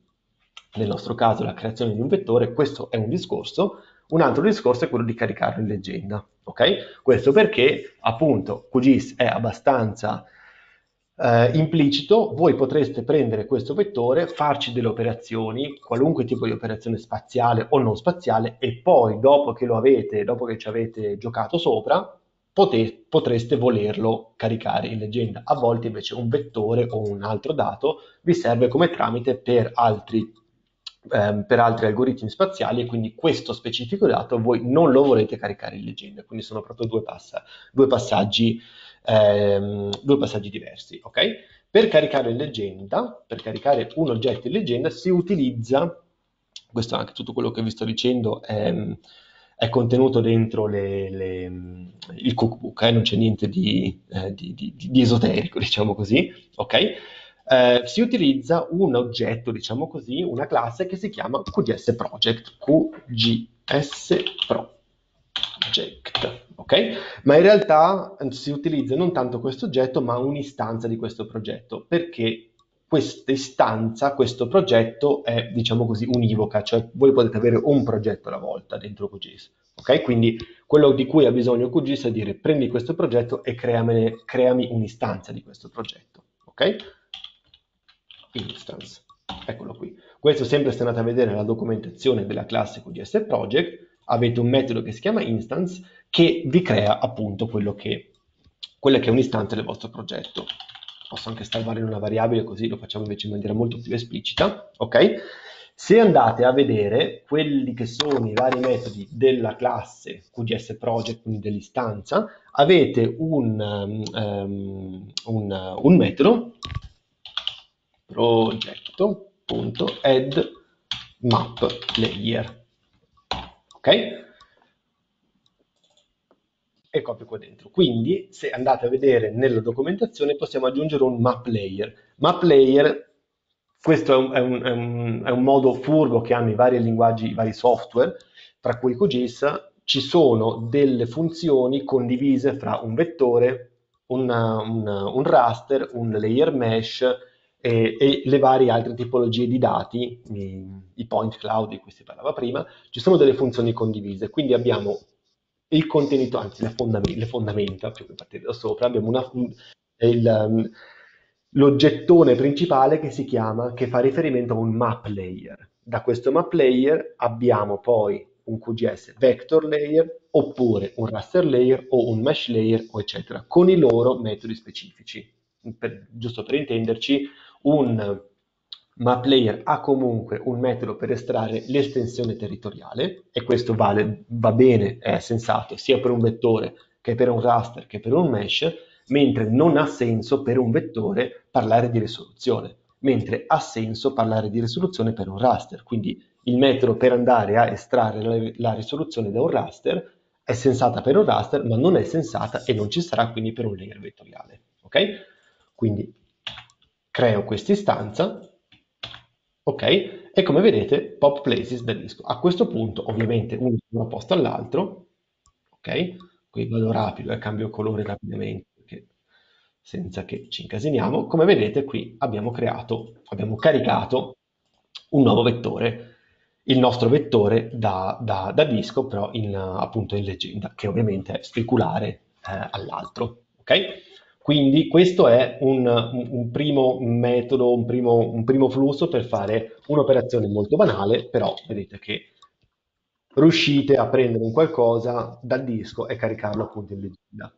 nel nostro caso la creazione di un vettore, questo è un discorso. Un altro discorso è quello di caricarlo in leggenda, ok? Questo perché, appunto, QGIS è abbastanza implicito, voi potreste prendere questo vettore, farci delle operazioni, qualunque tipo di operazione spaziale o non spaziale, e poi, dopo che ci avete giocato sopra, potreste volerlo caricare in leggenda. A volte, invece, un vettore o un altro dato vi serve come tramite per altri algoritmi spaziali, e quindi questo specifico dato voi non lo volete caricare in leggenda, quindi sono proprio due passaggi diversi, ok? Per caricare in leggenda, per caricare un oggetto in leggenda si utilizza, questo anche tutto quello che vi sto dicendo è contenuto dentro il cookbook, non c'è niente di esoterico, diciamo così, ok? Si utilizza un oggetto, diciamo così, una classe che si chiama QgsProject, ok? Ma in realtà si utilizza non tanto questo oggetto, ma un'istanza di questo progetto, perché questa istanza, questo progetto è, diciamo così, univoca, cioè voi potete avere un progetto alla volta dentro QGIS, ok? Quindi quello di cui ha bisogno QGIS è dire: prendi questo progetto e creami un'istanza di questo progetto, ok? Instance, eccolo qui. Questo sempre se andate a vedere la documentazione della classe QgsProject, avete un metodo che si chiama instance che vi crea appunto quella che è un'istanza del vostro progetto. Posso anche salvare in una variabile, così lo facciamo invece in maniera molto più esplicita, ok? Se andate a vedere quelli che sono i vari metodi della classe QgsProject, quindi dell'istanza, avete un metodo progetto.addMapLayer, ok? E copio qua dentro. Quindi, se andate a vedere nella documentazione, possiamo aggiungere un map layer. Map layer, questo è un modo furbo che hanno i vari linguaggi, i vari software, tra cui QGIS. Ci sono delle funzioni condivise fra un vettore, un raster, un layer mesh, e le varie altre tipologie di dati, i point cloud di cui si parlava prima. Ci sono delle funzioni condivise, quindi abbiamo il contenitore, anzi le fondamenta, più che partire da sopra, abbiamo l'oggettone principale che fa riferimento a un map layer. Da questo map layer abbiamo poi un QGIS vector layer, oppure un raster layer o un mesh layer, o eccetera, con i loro metodi specifici. Giusto per intenderci, un ma Player ha comunque un metodo per estrarre l'estensione territoriale, e questo vale, va bene, è sensato sia per un vettore che per un raster che per un mesh, mentre non ha senso per un vettore parlare di risoluzione, mentre ha senso parlare di risoluzione per un raster. Quindi il metodo per andare a estrarre la risoluzione da un raster è sensata per un raster, ma non è sensata e non ci sarà quindi per un layer vettoriale. Ok? Quindi creo questa istanza. Ok, e come vedete pop places da disco. A questo punto ovviamente uno va posto all'altro, ok? Qui vado rapido e cambio colore rapidamente perché, senza che ci incasiniamo. Come vedete qui abbiamo caricato un nuovo vettore, il nostro vettore da disco, però appunto in leggenda, che ovviamente è speculare all'altro, ok? Quindi questo è un primo metodo, un primo flusso per fare un'operazione molto banale, però vedete che riuscite a prendere un qualcosa dal disco e caricarlo appunto in leggenda.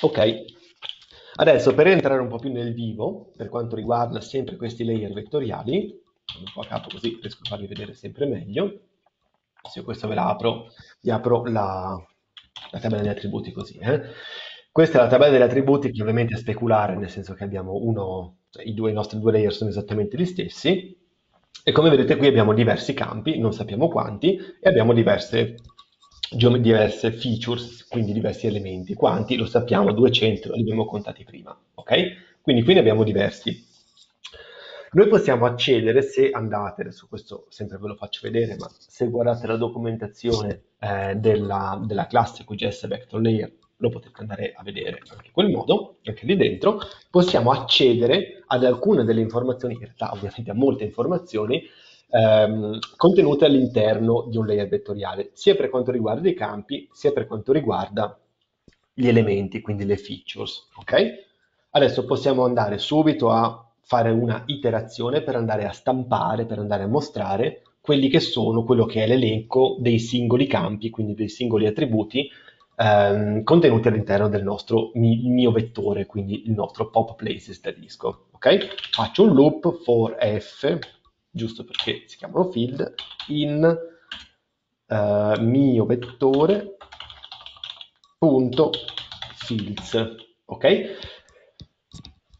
Ok, adesso per entrare un po' più nel vivo, per quanto riguarda sempre questi layer vettoriali, un po' a capo così riesco a farvi vedere sempre meglio. Se io questo ve la apro, vi apro la tabella degli attributi così. Questa è la tabella degli attributi, che ovviamente è speculare, nel senso che abbiamo i nostri due layer sono esattamente gli stessi, e come vedete qui abbiamo diversi campi, non sappiamo quanti, e abbiamo diverse features, quindi diversi elementi. Quanti? Lo sappiamo, 200, li abbiamo contati prima, ok? Quindi qui ne abbiamo diversi. Noi possiamo accedere, se andate, su questo sempre ve lo faccio vedere, ma se guardate la documentazione della classe QgsVectorLayer lo potete andare a vedere anche in quel modo, anche lì dentro, possiamo accedere ad alcune delle informazioni, in realtà ovviamente a molte informazioni, contenute all'interno di un layer vettoriale, sia per quanto riguarda i campi, sia per quanto riguarda gli elementi, quindi le features, ok? Adesso possiamo andare subito a fare una iterazione per andare a stampare, per andare a mostrare quello che è l'elenco dei singoli campi, quindi dei singoli attributi contenuti all'interno del mio vettore, quindi il nostro pop places da disco, ok? Faccio un loop for f, giusto perché si chiamano field, in mio vettore punto fields, ok?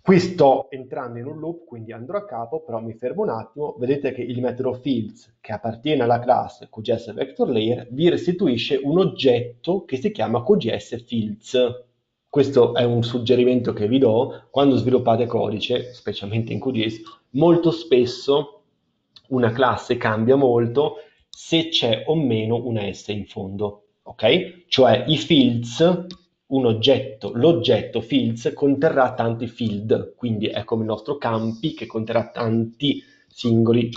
Qui sto entrando in un loop, quindi andrò a capo, però mi fermo un attimo. Vedete che il metodo fields, che appartiene alla classe QgsVectorLayer, vi restituisce un oggetto che si chiama QgsFields. Questo è un suggerimento che vi do: quando sviluppate codice, specialmente in QGIS, molto spesso una classe cambia molto se c'è o meno una S in fondo, ok? Cioè i fields, l'oggetto fields conterrà tanti field, quindi è come il nostro campi che conterrà tanti singoli,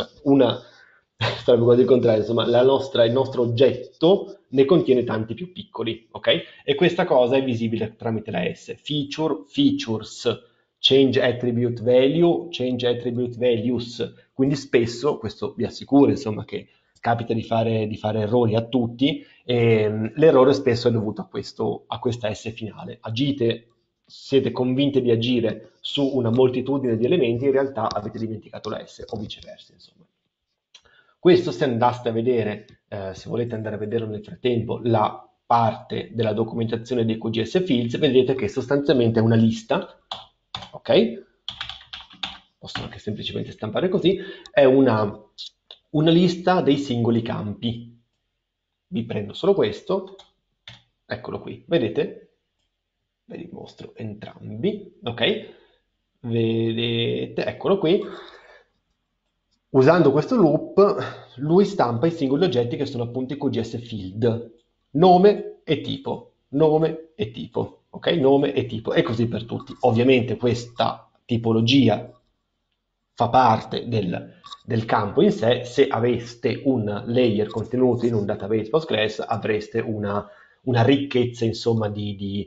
sarebbe quasi il contrario, insomma, il nostro oggetto ne contiene tanti più piccoli, ok? E questa cosa è visibile tramite la S, feature, features, change attribute value, change attribute values, quindi spesso, questo vi assicuro, insomma, che capita di fare errori a tutti, e l'errore spesso è dovuto a questa S finale. Agite, siete convinti di agire su una moltitudine di elementi, in realtà avete dimenticato la S, o viceversa, insomma. Questo, se andaste a vedere, se volete andare a vedere nel frattempo la parte della documentazione dei QGIS Fields, vedete che sostanzialmente è una lista, ok? Posso anche semplicemente stampare così, è una lista dei singoli campi. Vi prendo solo questo, eccolo qui, vedete? Ve li mostro entrambi, ok? Vedete, eccolo qui. Usando questo loop, lui stampa i singoli oggetti che sono appunto i QGIS Field, nome e tipo, ok? Nome e tipo, e così per tutti. Ovviamente questa tipologia fa parte del campo in sé. Se aveste un layer contenuto in un database Postgres, avreste una ricchezza, insomma, di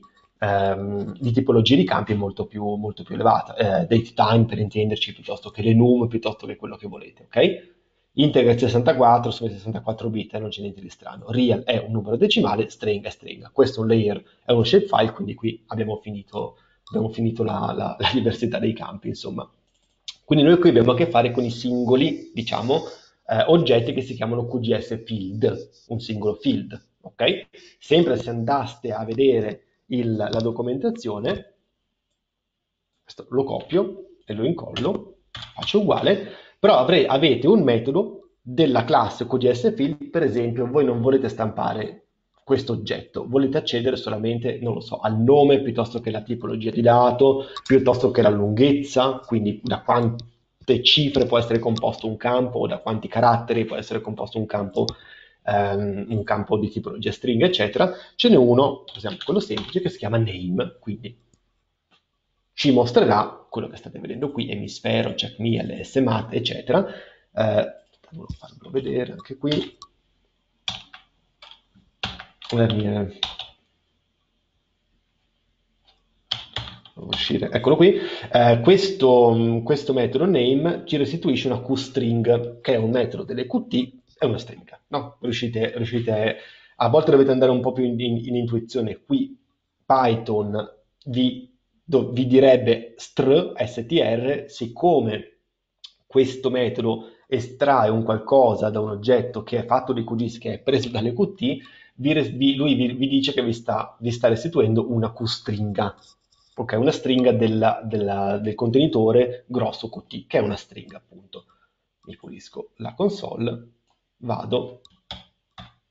tipologie di campi molto più elevata, date time per intenderci, piuttosto che l'enum, piuttosto che quello che volete, ok? Integer 64 sono 64 bit, non c'è niente di strano. Real è un numero decimale, string è stringa. Questo è un layer, è uno shapefile, quindi qui abbiamo finito abbiamo finito la diversità dei campi, insomma. Quindi noi qui abbiamo a che fare con i singoli, diciamo, oggetti che si chiamano QGS Field, un singolo field, ok? Sempre se andaste a vedere la documentazione, questo lo copio e lo incollo, faccio uguale, però avete un metodo della classe QGSField. Per esempio, voi non volete stampare questo oggetto, volete accedere solamente, non lo so, al nome, piuttosto che alla tipologia di dato, piuttosto che alla lunghezza, quindi da quante cifre può essere composto un campo, o da quanti caratteri può essere composto un campo di tipologia stringa, eccetera. Ce n'è uno, per esempio quello semplice, che si chiama name, quindi ci mostrerà quello che state vedendo qui, emisfero, checkme, lsmat, eccetera. Devo farvelo vedere anche qui. Uscire. Eccolo qui. Questo metodo name ci restituisce una QString, che è un metodo delle Qt, è una stringa, no? Riuscite a volte dovete andare un po' più in intuizione. Qui Python vi direbbe str, siccome questo metodo estrae un qualcosa da un oggetto che è fatto di QGIS, che è preso dalle Qt, lui vi dice che vi sta restituendo una QStringa, ok? Una stringa del contenitore grosso Qt, che è una stringa, appunto. Mi pulisco la console. Vado,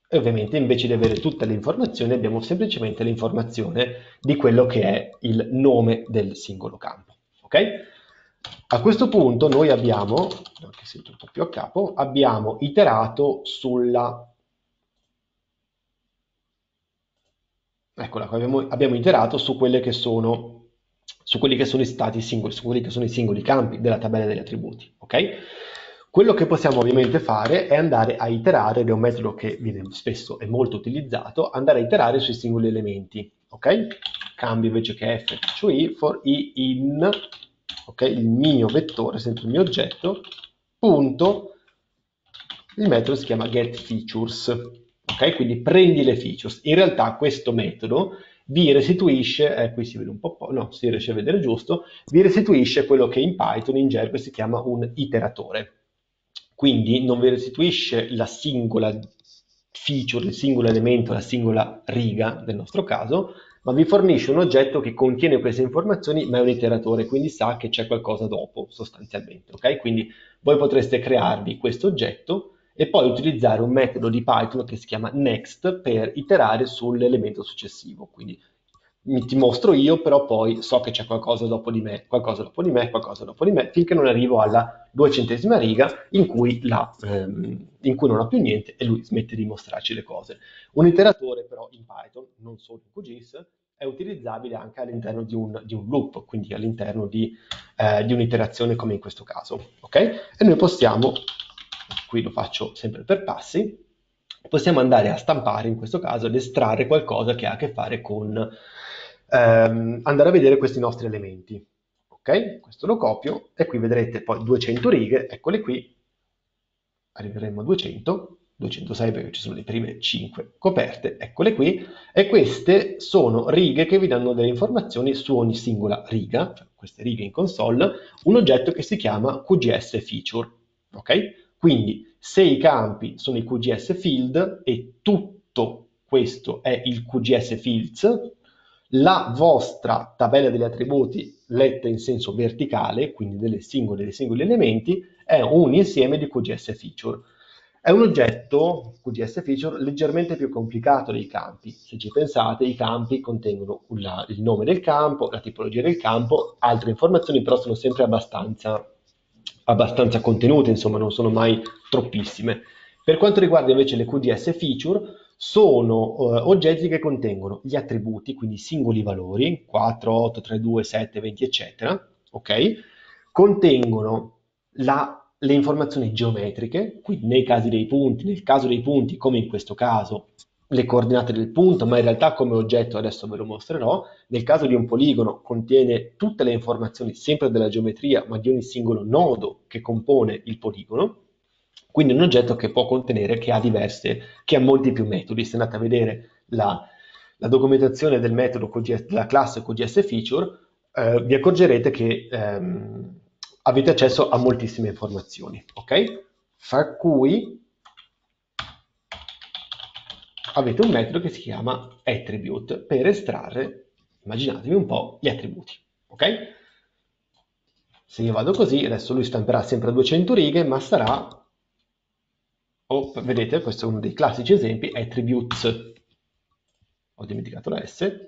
e ovviamente invece di avere tutte le informazioni abbiamo semplicemente l'informazione di quello che è il nome del singolo campo, ok? A questo punto noi abbiamo, anche se un po' più a capo, abbiamo iterato sulla... Eccola qua, abbiamo iterato su quelli che sono i singoli campi della tabella degli attributi, ok? Quello che possiamo ovviamente fare è andare a iterare, ed è un metodo che viene spesso e molto utilizzato, andare a iterare sui singoli elementi, ok? Cambio invece che f, faccio i, for i in, ok? Il mio vettore, sempre il mio oggetto, punto, il metodo si chiama getFeatures, ok? Quindi prendi le features. In realtà questo metodo vi restituisce, qui si vede un po', no, si riesce a vedere giusto, vi restituisce quello che in Python, in gergo, si chiama un iteratore. Quindi non vi restituisce la singola feature, il singolo elemento, la singola riga del nostro caso, ma vi fornisce un oggetto che contiene queste informazioni, ma è un iteratore, quindi sa che c'è qualcosa dopo, sostanzialmente, ok? Quindi voi potreste crearvi questo oggetto e poi utilizzare un metodo di Python che si chiama next per iterare sull'elemento successivo. Quindi ti mostro io, però poi so che c'è qualcosa dopo di me, qualcosa dopo di me, qualcosa dopo di me, finché non arrivo alla 200ª riga in cui non ha più niente e lui smette di mostrarci le cose. Un iteratore però in Python, non solo in QGIS, è utilizzabile anche all'interno di un loop, quindi all'interno di un'iterazione come in questo caso, ok? E noi possiamo, qui lo faccio sempre per passi, possiamo andare a stampare, in questo caso, ad estrarre qualcosa che ha a che fare con andare a vedere questi nostri elementi, ok? Questo lo copio e qui vedrete poi 200 righe, eccole qui, arriveremo a 200, 206 perché ci sono le prime 5 coperte, eccole qui, e queste sono righe che vi danno delle informazioni su ogni singola riga, cioè queste righe in console, un oggetto che si chiama QGSFeature, ok? Quindi se i campi sono i QGSField e tutto questo è il QgsFields, la vostra tabella degli attributi letta in senso verticale, quindi dei singoli elementi, è un insieme di QgsFeature. È un oggetto, QgsFeature, leggermente più complicato dei campi. Se ci pensate, i campi contengono il nome del campo, la tipologia del campo, altre informazioni, però sono sempre abbastanza contenute, insomma, non sono mai troppissime. Per quanto riguarda invece le QGSFeature, sono oggetti che contengono gli attributi, quindi singoli valori, 4, 8, 3, 2, 7, 20, eccetera, ok? Contengono le informazioni geometriche, quindi nel caso dei punti, come in questo caso, le coordinate del punto, ma in realtà come oggetto adesso ve lo mostrerò. Nel caso di un poligono contiene tutte le informazioni, sempre della geometria, ma di ogni singolo nodo che compone il poligono. Quindi un oggetto che può contenere, che ha molti più metodi. Se andate a vedere la documentazione della classe QGSFeature, vi accorgerete che avete accesso a moltissime informazioni, ok? Fra cui avete un metodo che si chiama attribute per estrarre, immaginatevi un po', gli attributi, ok? Se io vado così, adesso lui stamperà sempre 200 righe, ma sarà... Oh, vedete, questo è uno dei classici esempi, attributes. Ho dimenticato la S.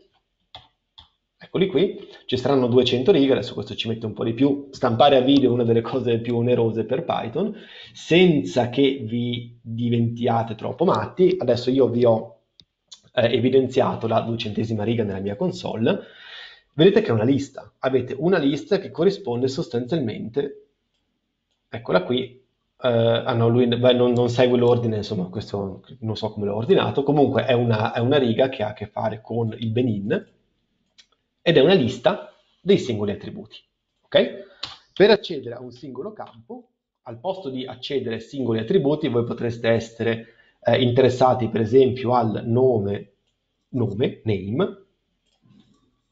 Eccoli qui, ci saranno 200 righe, adesso questo ci mette un po' di più. Stampare a video è una delle cose più onerose per Python, senza che vi diventiate troppo matti. Adesso io vi ho evidenziato la 200ª riga nella mia console. Vedete che è una lista. Avete una lista che corrisponde sostanzialmente, eccola qui, non segue l'ordine, insomma, questo non so come l'ho ordinato, comunque è una riga che ha a che fare con il benin, ed è una lista dei singoli attributi, ok? Per accedere a un singolo campo, al posto di accedere ai singoli attributi, voi potreste essere interessati per esempio al name,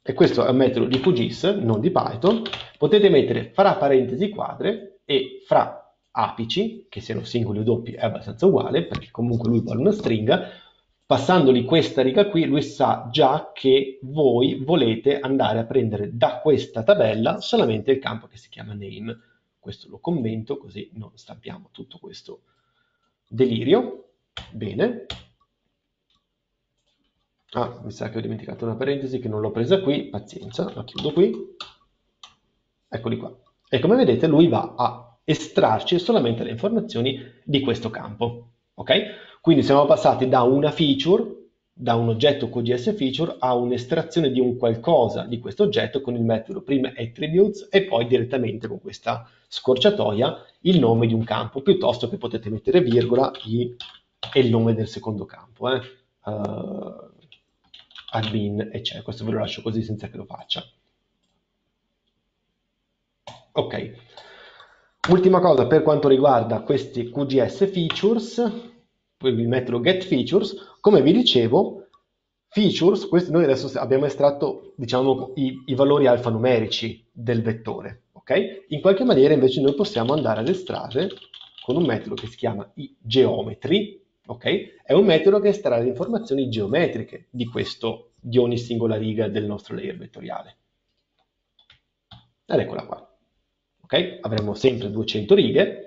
e questo è un metodo di QGIS, non di Python. Potete mettere fra parentesi quadre e fra apici, che siano singoli o doppi è abbastanza uguale, perché comunque lui vuole una stringa. Passandoli questa riga qui, lui sa già che voi volete andare a prendere da questa tabella solamente il campo che si chiama name. Questo lo commento, così non stampiamo tutto questo delirio. Bene. Ah, mi sa che ho dimenticato una parentesi che non l'ho presa qui, pazienza, la chiudo qui. Eccoli qua. E come vedete lui va a estrarci solamente le informazioni di questo campo, ok? Quindi siamo passati da una feature, da un oggetto QgsFeature, a un'estrazione di un qualcosa di questo oggetto con il metodo prima attributes e poi direttamente con questa scorciatoia il nome di un campo, piuttosto che potete mettere virgola e il nome del secondo campo, admin, eccetera. Questo ve lo lascio così senza che lo faccia. Ok. Ultima cosa per quanto riguarda questi QgsFeatures. Il metodo getFeatures, come vi dicevo, features, noi adesso abbiamo estratto, diciamo, i valori alfanumerici del vettore, ok? In qualche maniera invece noi possiamo andare ad estrarre con un metodo che si chiama geometry, ok? È un metodo che estrarre le informazioni geometriche di ogni singola riga del nostro layer vettoriale. Ed eccola qua, ok? Avremo sempre 200 righe,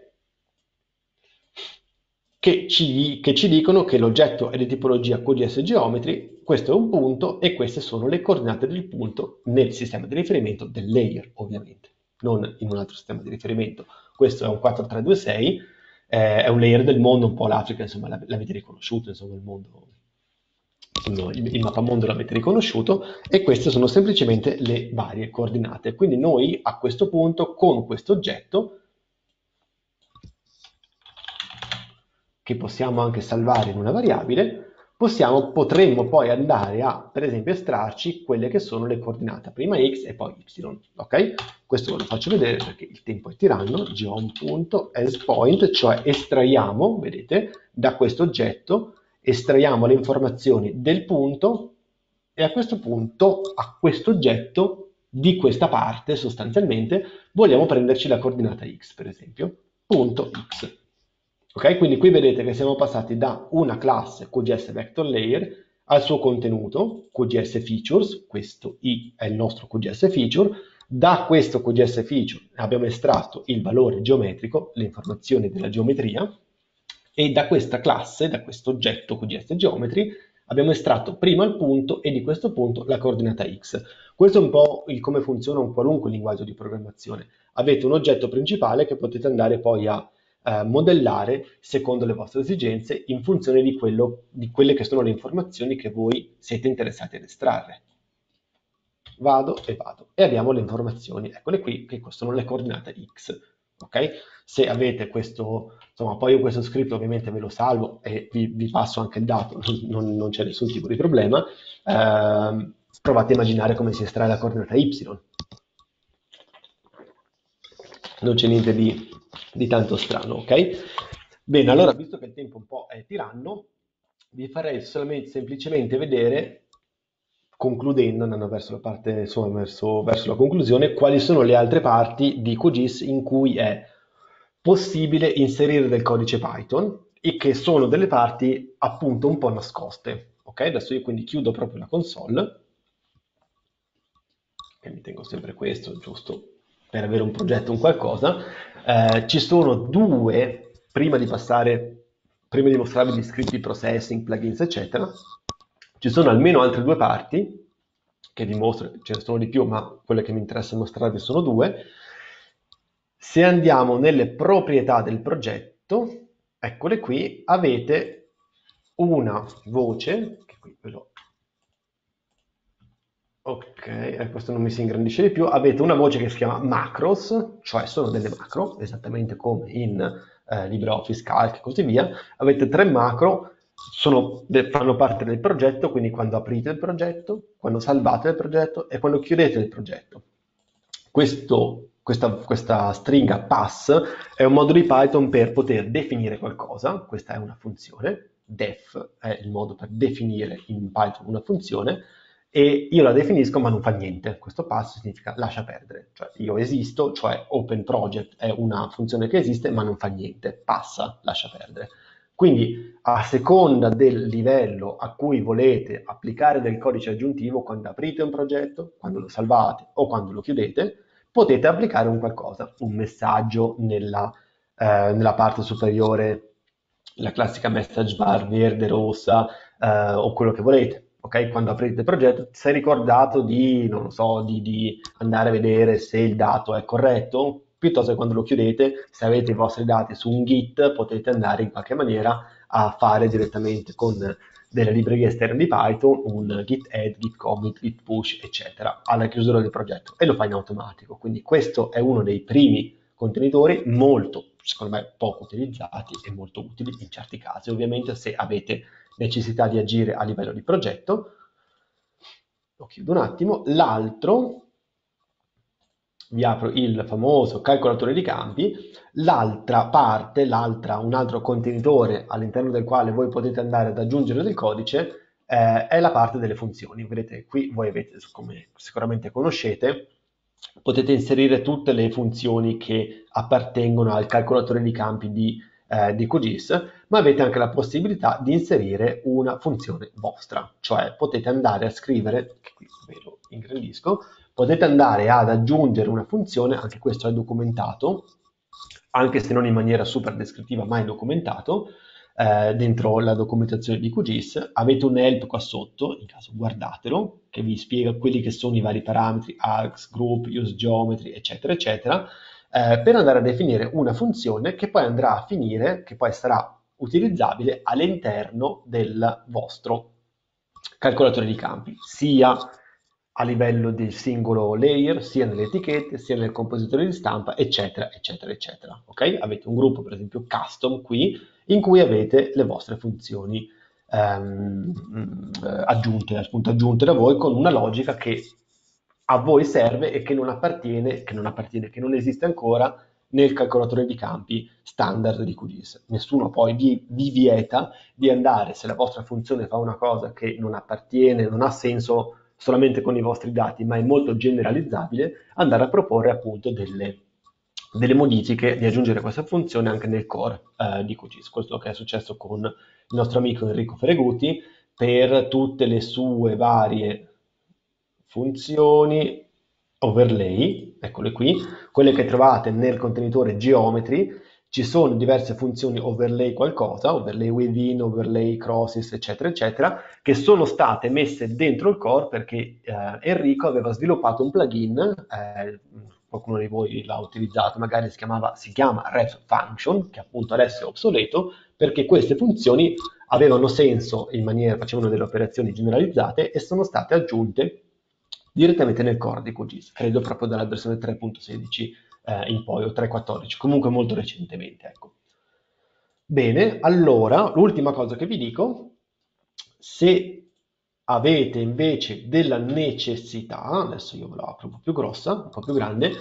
che ci dicono che l'oggetto è di tipologia QGIS Geometry, questo è un punto e queste sono le coordinate del punto nel sistema di riferimento del layer, ovviamente, non in un altro sistema di riferimento. Questo è un 4326, è un layer del mondo, un po' l'Africa, insomma, l'avete riconosciuto, insomma, il mondo, il mappamondo l'avete riconosciuto, e queste sono semplicemente le varie coordinate. Quindi noi a questo punto, con questo oggetto, che possiamo anche salvare in una variabile, potremmo poi andare a, per esempio, estrarci quelle che sono le coordinate, prima x e poi y, ok? Questo ve lo faccio vedere perché il tempo è tiranno, geom.asPoint, cioè estraiamo, vedete, da questo oggetto, estraiamo le informazioni del punto e a questo punto, a questo oggetto, di questa parte, sostanzialmente, vogliamo prenderci la coordinata x, per esempio, punto x. Ok, quindi qui vedete che siamo passati da una classe QGSVectorLayer al suo contenuto, QGSFeatures, questo I è il nostro QGSFeature, da questo QGSFeature abbiamo estratto il valore geometrico, le informazioni della geometria, e da questa classe, da questo oggetto QGSGeometry, abbiamo estratto prima il punto e di questo punto la coordinata x. Questo è un po' il come funziona un qualunque linguaggio di programmazione. Avete un oggetto principale che potete andare poi a modellare secondo le vostre esigenze in funzione di quelle che sono le informazioni che voi siete interessati ad estrarre. Vado e abbiamo le informazioni, eccole qui, che sono le coordinate x, ok? Se avete questo, insomma, poi io questo script ovviamente ve lo salvo e vi passo anche il dato, non c'è nessun tipo di problema. Provate a immaginare come si estrae la coordinata y, non c'è niente di tanto strano, ok? Bene, allora, visto che il tempo un po' è tiranno, vi farei semplicemente vedere concludendo, andando verso la parte, insomma, verso la conclusione, quali sono le altre parti di QGIS in cui è possibile inserire del codice Python e che sono delle parti appunto un po' nascoste. Ok, adesso io quindi chiudo proprio la console e mi tengo sempre questo, giusto per avere un progetto, un qualcosa. Ci sono due, prima di mostrarvi gli script di processing, plugins eccetera, ci sono almeno altre due parti che vi mostro, ce ne sono di più ma quelle che mi interessa mostrarvi sono due. Se andiamo nelle proprietà del progetto, eccole qui, avete una voce, che qui ve lo... Ok, questo non mi si ingrandisce di più. Avete una voce che si chiama macros, cioè sono delle macro, esattamente come in LibreOffice, Calc e così via. Avete tre macro, fanno parte del progetto, quindi quando aprite il progetto, quando salvate il progetto e quando chiudete il progetto. Questa stringa pass è un modo di Python per poter definire qualcosa, questa è una funzione, def è il modo per definire in Python una funzione, e io la definisco ma non fa niente. Questo passo significa lascia perdere, cioè io esisto, cioè open project è una funzione che esiste ma non fa niente, passa, lascia perdere. Quindi a seconda del livello a cui volete applicare del codice aggiuntivo, quando aprite un progetto, quando lo salvate o quando lo chiudete, potete applicare un qualcosa, un messaggio nella parte superiore, la classica message bar verde, rossa o quello che volete. Okay, quando aprite il progetto, sei ricordato di, non lo so, di andare a vedere se il dato è corretto, piuttosto che quando lo chiudete, se avete i vostri dati su un Git, potete andare in qualche maniera a fare direttamente con delle librerie esterne di Python un git add, git commit, git push, eccetera, alla chiusura del progetto, e lo fa in automatico. Quindi questo è uno dei primi contenitori molto, secondo me, poco utilizzati e molto utili in certi casi, ovviamente se avete necessità di agire a livello di progetto. Lo chiudo un attimo. L'altro, vi apro il famoso calcolatore di campi, l'altra parte, un altro contenitore all'interno del quale voi potete andare ad aggiungere del codice è la parte delle funzioni. Vedete qui, voi avete, come sicuramente conoscete, potete inserire tutte le funzioni che appartengono al calcolatore di campi di QGIS, ma avete anche la possibilità di inserire una funzione vostra, cioè potete andare a scrivere, che qui ve lo ingrandisco, potete andare ad aggiungere una funzione, anche questo è documentato, anche se non in maniera super descrittiva, ma è documentato, dentro la documentazione di QGIS, avete un help qua sotto, in caso guardatelo, che vi spiega quelli che sono i vari parametri, args, group, use geometry, eccetera, eccetera, per andare a definire una funzione che poi andrà a finire, che poi sarà utilizzabile all'interno del vostro calcolatore di campi, sia a livello del singolo layer, sia nelle etichette, sia nel compositore di stampa, eccetera, eccetera, eccetera. Ok? Avete un gruppo, per esempio, custom qui, in cui avete le vostre funzioni aggiunte da voi con una logica che a voi serve e che non appartiene, che non esiste ancora nel calcolatore di campi standard di QGIS. Nessuno poi vi vieta di andare, se la vostra funzione fa una cosa che non appartiene, non ha senso solamente con i vostri dati, ma è molto generalizzabile, andare a proporre appunto delle modifiche, di aggiungere questa funzione anche nel core di QGIS. Questo che è successo con il nostro amico Enrico Ferreguti per tutte le sue varie funzioni overlay, eccole qui, quelle che trovate nel contenitore geometry. Ci sono diverse funzioni overlay qualcosa, overlay within, overlay crosses, eccetera, eccetera, che sono state messe dentro il core perché Enrico aveva sviluppato un plugin, qualcuno di voi l'ha utilizzato, magari si chiama ref function, che appunto adesso è obsoleto, perché queste funzioni avevano senso facevano delle operazioni generalizzate e sono state aggiunte direttamente nel core di QGIS, credo proprio dalla versione 3.16 in poi, o 3.14, comunque molto recentemente, ecco. Bene, allora, l'ultima cosa che vi dico, se avete invece della necessità, adesso io ve la apro un po' più grossa, un po' più grande,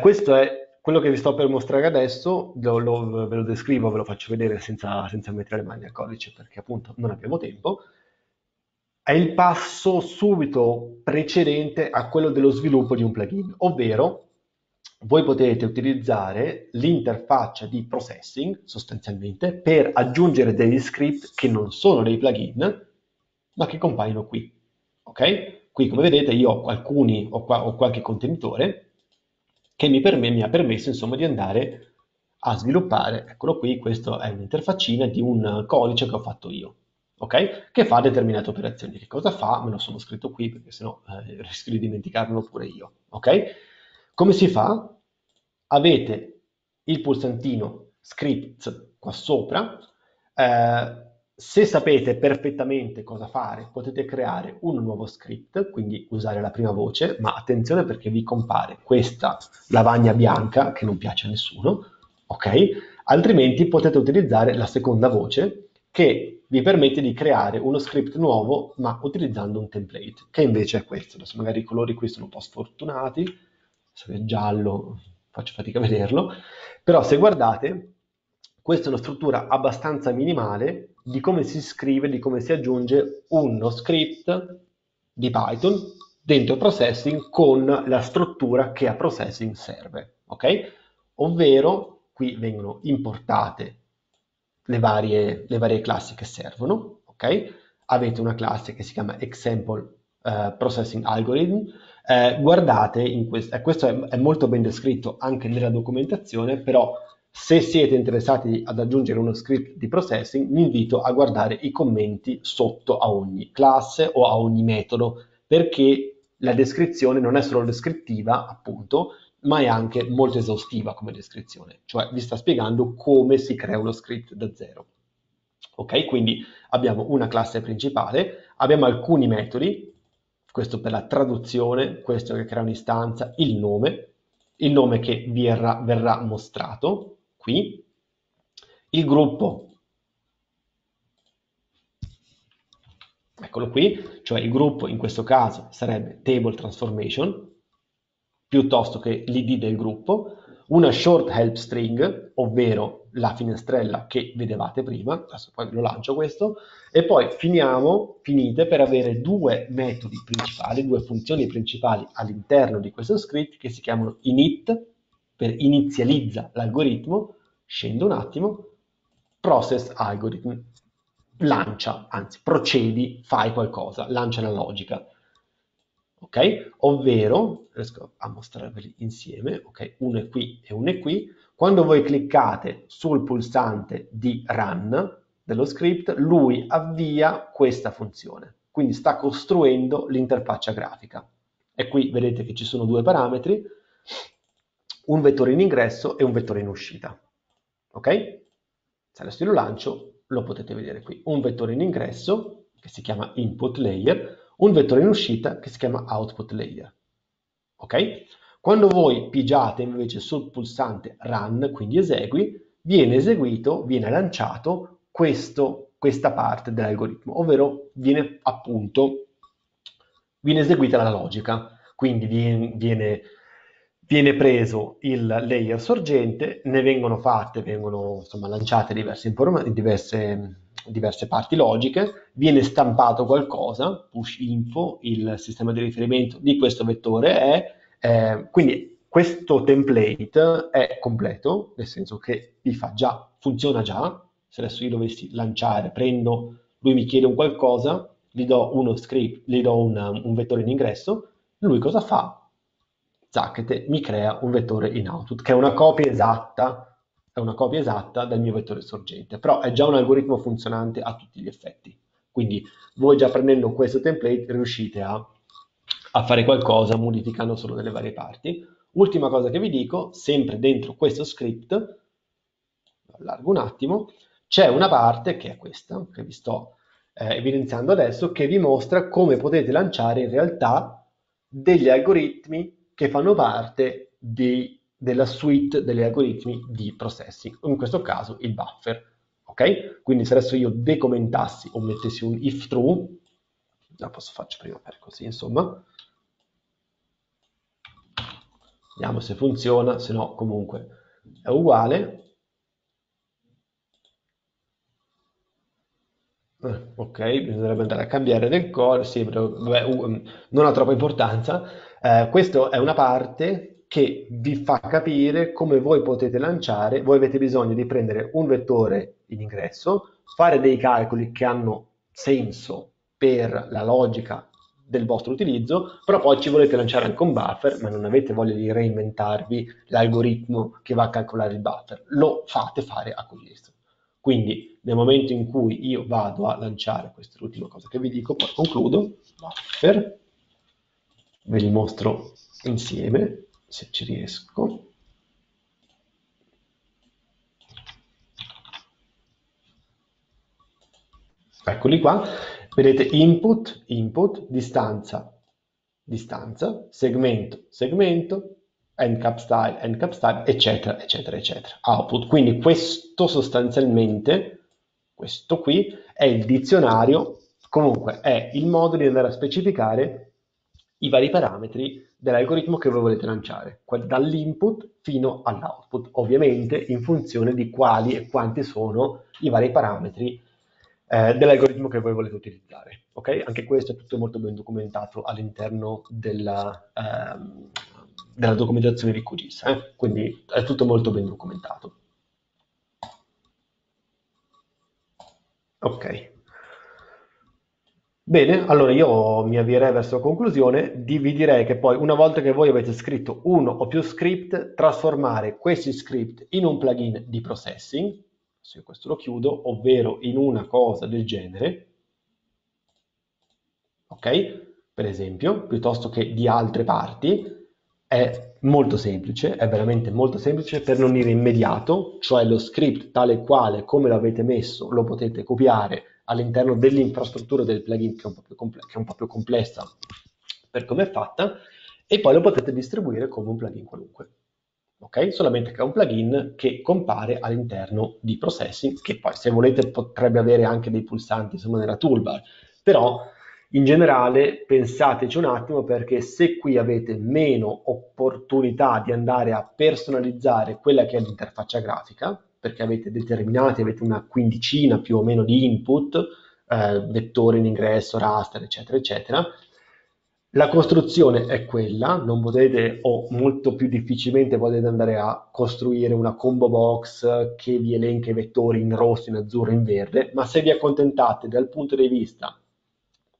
questo è quello che vi sto per mostrare adesso, ve lo descrivo, ve lo faccio vedere senza mettere le mani al codice, perché appunto non abbiamo tempo. è il passo subito precedente a quello dello sviluppo di un plugin, ovvero voi potete utilizzare l'interfaccia di processing sostanzialmente per aggiungere degli script che non sono dei plugin ma che compaiono qui, ok? Qui come vedete io ho alcuni, ho qualche contenitore che mi ha permesso insomma di andare a sviluppare, eccolo qui, questa è un'interfaccina di un codice che ho fatto io, ok? Che fa determinate operazioni. Che cosa fa? Me lo sono scritto qui perché sennò rischio di dimenticarmelo pure io, ok? Come si fa? Avete il pulsantino script qua sopra, se sapete perfettamente cosa fare potete creare un nuovo script, quindi usare la prima voce, ma attenzione perché vi compare questa lavagna bianca che non piace a nessuno, ok? Altrimenti potete utilizzare la seconda voce che vi permette di creare uno script nuovo ma utilizzando un template, che invece è questo. Adesso magari i colori qui sono un po' sfortunati, se è giallo faccio fatica a vederlo, però se guardate questa è una struttura abbastanza minimale di come si scrive, di come si aggiunge uno script di Python dentro processing con la struttura che a processing serve, ok? Ovvero qui vengono importate le varie classi che servono, ok? Avete una classe che si chiama example processing algorithm. Guardate, questo è molto ben descritto anche nella documentazione, però se siete interessati ad aggiungere uno script di processing, vi invito a guardare i commenti sotto a ogni classe o a ogni metodo, perché la descrizione non è solo descrittiva, appunto, ma è anche molto esaustiva come descrizione, cioè vi sta spiegando come si crea uno script da zero. Ok, quindi abbiamo una classe principale, abbiamo alcuni metodi, questo per la traduzione, questo che crea un'istanza, il nome che vi verrà mostrato, qui, il gruppo, eccolo qui, cioè il gruppo in questo caso sarebbe table transformation, piuttosto che l'id del gruppo, una short help string, ovvero la finestrella che vedevate prima, adesso poi lo lancio questo, e poi finite per avere due metodi principali, due funzioni principali all'interno di questo script che si chiamano init, per inizializza l'algoritmo, scendo un attimo, process algorithm, lancia, anzi procedi, fai qualcosa, lancia la logica, ok? Ovvero, riesco a mostrarveli insieme, ok? Uno è qui e uno è qui, quando voi cliccate sul pulsante di run dello script, lui avvia questa funzione, quindi sta costruendo l'interfaccia grafica, e qui vedete che ci sono due parametri, un vettore in ingresso e un vettore in uscita, ok? Se adesso lo lancio lo potete vedere qui, un vettore in ingresso che si chiama input layer, un vettore in uscita che si chiama output layer, ok? Quando voi pigiate invece sul pulsante run, quindi esegui, viene eseguito, viene lanciato questa parte dell'algoritmo, ovvero viene appunto, viene eseguita la logica, quindi viene preso il layer sorgente, ne vengono fatte, vengono insomma lanciate diverse parti logiche, viene stampato qualcosa, push info, il sistema di riferimento di questo vettore è, quindi questo template è completo, nel senso che vi fa già, funziona già, se adesso io dovessi lanciare, prendo, lui mi chiede un qualcosa, gli do uno script, gli do un vettore in ingresso, lui cosa fa? Zacchete, mi crea un vettore in output, che è una copia esatta del mio vettore sorgente, però è già un algoritmo funzionante a tutti gli effetti. Quindi voi già prendendo questo template riuscite a fare qualcosa modificando solo delle varie parti. Ultima cosa che vi dico, sempre dentro questo script, allargo un attimo, c'è una parte che è questa, che vi sto evidenziando adesso, che vi mostra come potete lanciare in realtà degli algoritmi che fanno parte della suite degli algoritmi di processing, in questo caso il buffer, ok? Quindi se adesso io decommentassi o mettessi un if true, la posso fare prima per così, insomma, vediamo se funziona, se no comunque è uguale, Ok, bisognerebbe andare a cambiare nel core, sì, però, vabbè, non ha troppa importanza. Questa è una parte che vi fa capire come voi potete lanciare. Voi avete bisogno di prendere un vettore in ingresso, fare dei calcoli che hanno senso per la logica del vostro utilizzo, però poi ci volete lanciare anche un buffer, ma non avete voglia di reinventarvi l'algoritmo che va a calcolare il buffer, lo fate fare a QGIS. Quindi nel momento in cui io vado a lanciare, questa è l'ultima cosa che vi dico, poi concludo, buffer, ve li mostro insieme se ci riesco. Eccoli qua. Vedete input, input, distanza, distanza, segmento, segmento, end cap style, eccetera, eccetera, eccetera, output. Quindi questo sostanzialmente, questo qui, è il dizionario, comunque è il modo di andare a specificare i vari parametri dell'algoritmo che voi volete lanciare, dall'input fino all'output, ovviamente in funzione di quali e quanti sono i vari parametri dell'algoritmo che voi volete utilizzare, ok? Anche questo è tutto molto ben documentato all'interno della documentazione di QGIS, quindi è tutto molto ben documentato. Ok. Bene, allora io mi avvierei verso la conclusione. Vi direi che poi, una volta che voi avete scritto uno o più script, trasformare questi script in un plugin di processing, se questo lo chiudo, ovvero in una cosa del genere, ok? Per esempio, piuttosto che di altre parti, è molto semplice, è veramente molto semplice, per non dire immediato, cioè lo script tale quale come l'avete messo lo potete copiare all'interno dell'infrastruttura del plugin, che è un po' più complessa per come è fatta, e poi lo potete distribuire come un plugin qualunque. Okay? Solamente che è un plugin che compare all'interno di processing, che poi se volete potrebbe avere anche dei pulsanti insomma nella toolbar, però in generale pensateci un attimo, perché se qui avete meno opportunità di andare a personalizzare quella che è l'interfaccia grafica, perché avete una quindicina più o meno di input, vettore in ingresso, raster, eccetera, eccetera. La costruzione è quella, non potete o molto più difficilmente potete andare a costruire una combo box che vi elenca i vettori in rosso, in azzurro, in verde, ma se vi accontentate dal punto di vista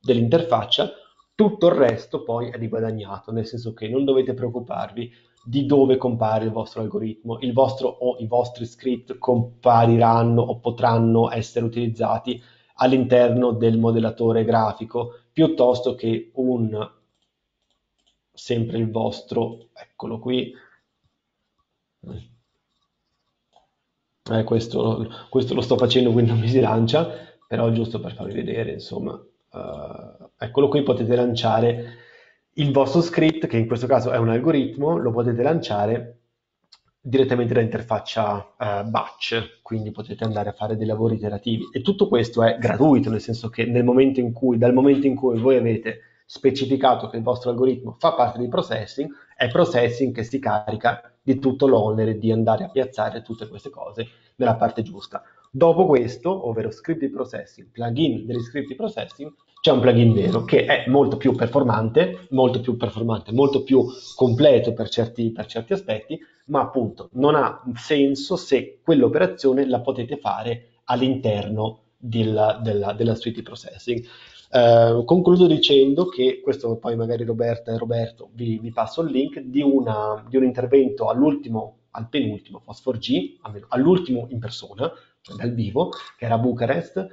dell'interfaccia, tutto il resto poi è riguadagnato, nel senso che non dovete preoccuparvi di dove compare il vostro algoritmo, il vostro o i vostri script compariranno o potranno essere utilizzati all'interno del modellatore grafico, piuttosto che sempre il vostro, eccolo qui, questo lo sto facendo quindi non mi si lancia, però giusto per farvi vedere insomma, eccolo qui, potete lanciare il vostro script, che in questo caso è un algoritmo, lo potete lanciare direttamente da interfaccia batch, quindi potete andare a fare dei lavori iterativi, e tutto questo è gratuito, nel senso che dal momento in cui voi avete specificato che il vostro algoritmo fa parte di processing, è processing che si carica di tutto l'onere di andare a piazzare tutte queste cose nella parte giusta. Dopo questo, ovvero script di processing, plugin degli script di processing, c'è un plugin vero che è molto più performante, molto più completo per certi aspetti, ma appunto non ha senso se quell'operazione la potete fare all'interno della suite di processing. Concludo dicendo che questo, poi magari Roberta e Roberto vi passo il link di un intervento al penultimo FOSS4G, almeno all'ultimo in persona, cioè dal vivo, che era a Bucharest,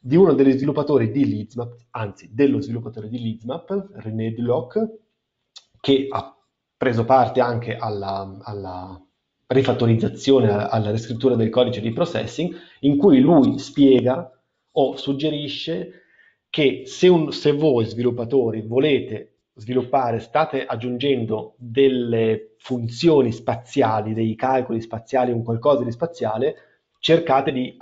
di uno degli sviluppatori di Lizmap, anzi dello sviluppatore di Lizmap, René Delock, che ha preso parte anche alla rifattorizzazione, alla riscrittura del codice di processing, in cui lui spiega o suggerisce che se voi sviluppatori volete sviluppare, state aggiungendo delle funzioni spaziali, dei calcoli spaziali, un qualcosa di spaziale, cercate di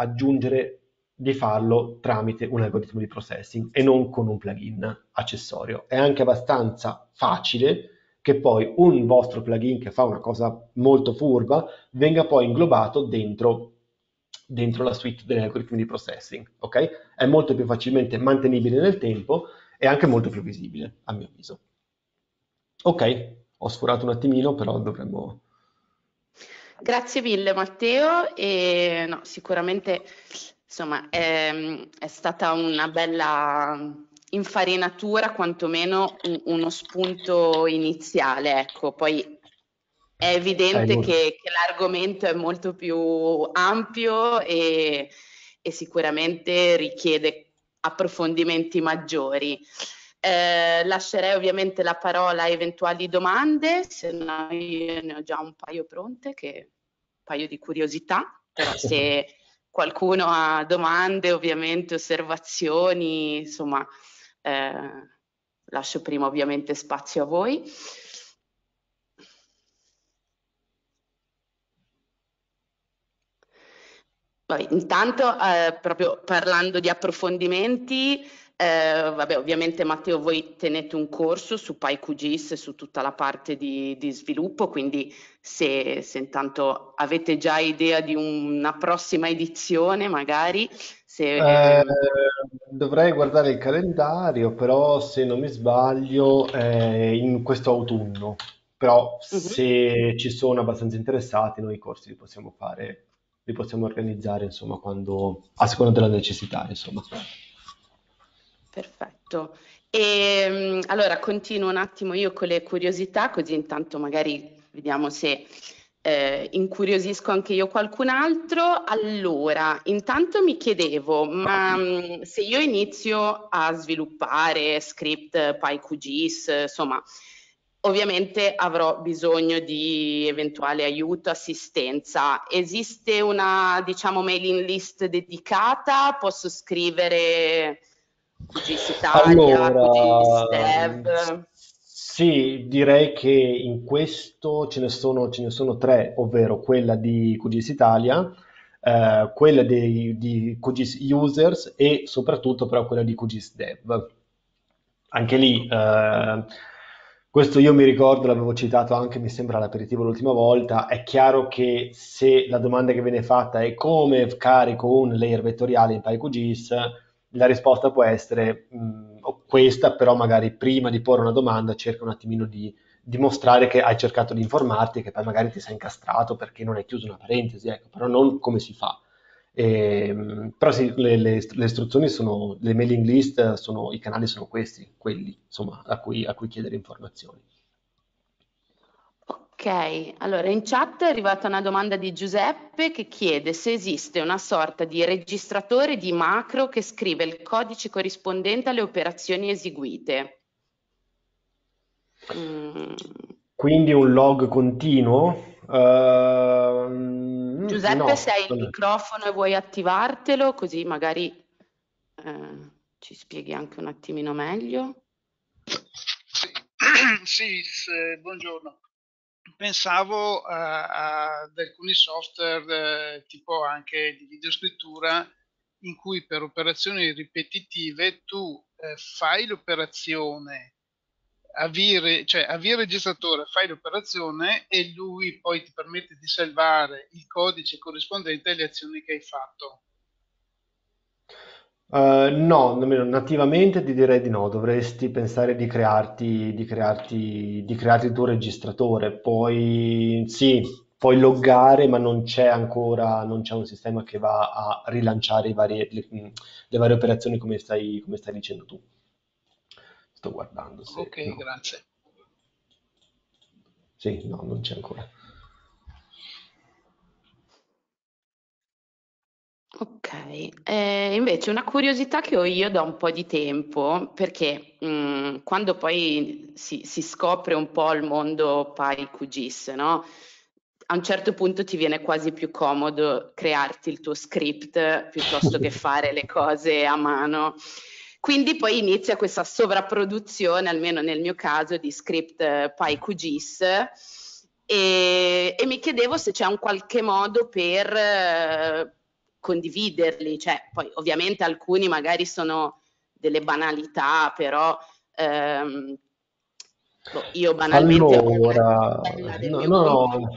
farlo tramite un algoritmo di processing e non con un plugin accessorio. È anche abbastanza facile che poi un vostro plugin che fa una cosa molto furba venga poi inglobato dentro dentro la suite degli algoritmi di processing, ok? È molto più facilmente mantenibile nel tempo e anche molto più visibile, a mio avviso. Ok, ho sforato un attimino, però dovremmo... Grazie mille Matteo, e no, sicuramente insomma è stata una bella infarinatura, quantomeno uno spunto iniziale, ecco, poi è evidente che l'argomento è molto più ampio e sicuramente richiede approfondimenti maggiori. Lascerei ovviamente la parola a eventuali domande, se no io ne ho già un paio pronte, che un paio di curiosità, però se qualcuno ha domande, ovviamente osservazioni, insomma lascio prima ovviamente spazio a voi. Vabbè, intanto proprio parlando di approfondimenti, vabbè, ovviamente Matteo voi tenete un corso su PyQGIS e su tutta la parte di sviluppo, quindi se intanto avete già idea di una prossima edizione magari se... dovrei guardare il calendario, però se non mi sbaglio in questo autunno, però se ci sono abbastanza interessati noi i corsi li possiamo fare, li possiamo organizzare insomma quando, a seconda della necessità insomma. Perfetto, e allora continuo un attimo io con le curiosità, così intanto magari vediamo se incuriosisco anche io qualcun altro. Allora, intanto mi chiedevo, ma se io inizio a sviluppare script PyQGIS, insomma, ovviamente avrò bisogno di eventuale aiuto, assistenza. Esiste una, diciamo, mailing list dedicata? Posso scrivere... QGIS Italia, allora, QGIS Dev. Sì, direi che in questo ce ne sono tre, ovvero quella di QGIS Italia, quella di QGIS Users e soprattutto però quella di QGIS Dev. Anche lì, questo io mi ricordo, l'avevo citato anche mi sembra all'aperitivo l'ultima volta, è chiaro che se la domanda che viene fatta è come carico un layer vettoriale in PyQGIS, la risposta può essere questa, però magari prima di porre una domanda cerca un attimino di dimostrare che hai cercato di informarti, che poi magari ti sei incastrato perché non hai chiuso una parentesi, ecco, però non come si fa. Però sì, le istruzioni sono, le mailing list, sono, i canali sono questi, quelli insomma a cui chiedere informazioni. Ok, allora in chat è arrivata una domanda di Giuseppe che chiede se esiste una sorta di registratore di macro che scrive il codice corrispondente alle operazioni eseguite. Quindi un log continuo? Giuseppe, no, se hai il microfono e vuoi attivartelo, così magari ci spieghi anche un attimino meglio. Sì, buongiorno. Pensavo ad alcuni software tipo anche di videoscrittura in cui per operazioni ripetitive tu fai l'operazione, avvii il registratore, fai l'operazione e lui poi ti permette di salvare il codice corrispondente alle azioni che hai fatto. No, nativamente ti direi di no, dovresti pensare di crearti il tuo registratore, poi sì, puoi loggare, ma non c'è un sistema che va a rilanciare le varie operazioni come stai dicendo tu. Sto guardando. Se, ok, no. Grazie. Sì, no, non c'è ancora. Ok, invece una curiosità che ho io da un po' di tempo, perché quando poi si scopre un po' il mondo PyQGIS, no? A un certo punto ti viene quasi più comodo crearti il tuo script piuttosto che fare le cose a mano. Quindi poi inizia questa sovrapproduzione, almeno nel mio caso, di script PyQGIS e mi chiedevo se c'è un qualche modo per... condividerli, cioè poi ovviamente alcuni magari sono delle banalità, però io banalmente allora, ho una bella del mio gruppo.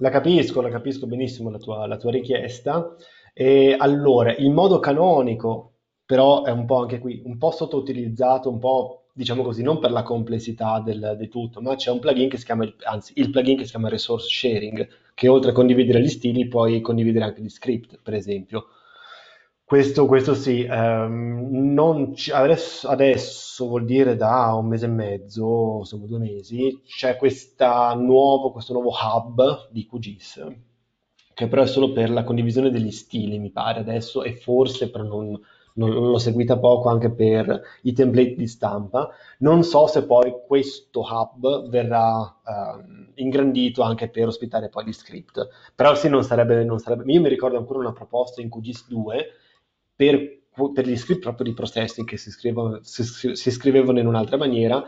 La capisco benissimo la tua richiesta. E allora, il modo canonico, però è un po' anche qui, un po' sottoutilizzato, un po', diciamo così, non per la complessità di tutto, ma c'è un plugin che si chiama, anzi, il plugin che si chiama Resource Sharing, che oltre a condividere gli stili puoi condividere anche gli script, per esempio. Questo sì, non adesso vuol dire da un mese e mezzo, sono 2 mesi, c'è questo nuovo hub di QGIS, che però è solo per la condivisione degli stili, mi pare adesso, e forse per non l'ho seguita poco anche per i template di stampa. Non so se poi questo hub verrà ingrandito anche per ospitare poi gli script, però sì, non sarebbe... Io mi ricordo ancora una proposta in QGIS 2 per gli script proprio di processing che si scrivevano in un'altra maniera.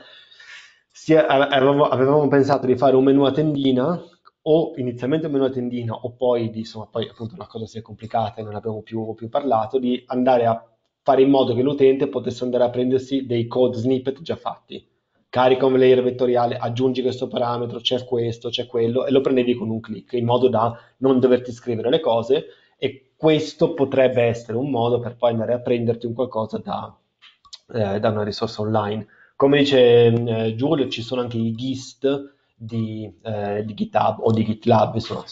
Avevamo pensato di fare un menu a tendina, o inizialmente un menu a tendina, o poi, insomma, poi appunto la cosa si è complicata e non abbiamo più parlato, di andare a fare in modo che l'utente potesse andare a prendersi dei code snippet già fatti. Carica un layer vettoriale, aggiungi questo parametro, c'è questo, c'è quello, e lo prendevi con un click, in modo da non doverti scrivere le cose, e questo potrebbe essere un modo per poi andare a prenderti un qualcosa da una risorsa online. Come dice Giulio, ci sono anche i gist di GitHub o di GitLab, insomma,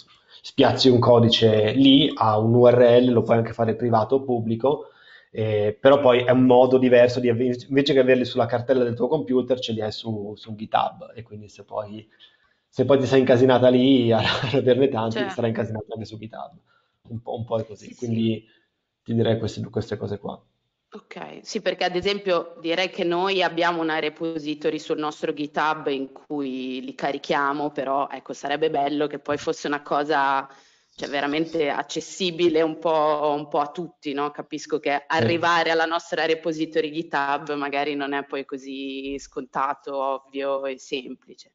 spiazzi un codice lì, ha un URL, lo puoi anche fare privato o pubblico, però poi è un modo diverso, invece che averli sulla cartella del tuo computer ce li hai su GitHub, e quindi se poi ti sei incasinata lì a averne tanti, certo, sarai incasinata anche su GitHub, un po' è così, sì, quindi sì. Ti direi queste cose qua. Ok, sì, perché ad esempio direi che noi abbiamo una repository sul nostro GitHub in cui li carichiamo, però ecco, sarebbe bello che poi fosse una cosa, cioè, veramente accessibile un po' a tutti, no? Capisco che arrivare alla nostra repository GitHub magari non è poi così scontato, ovvio e semplice.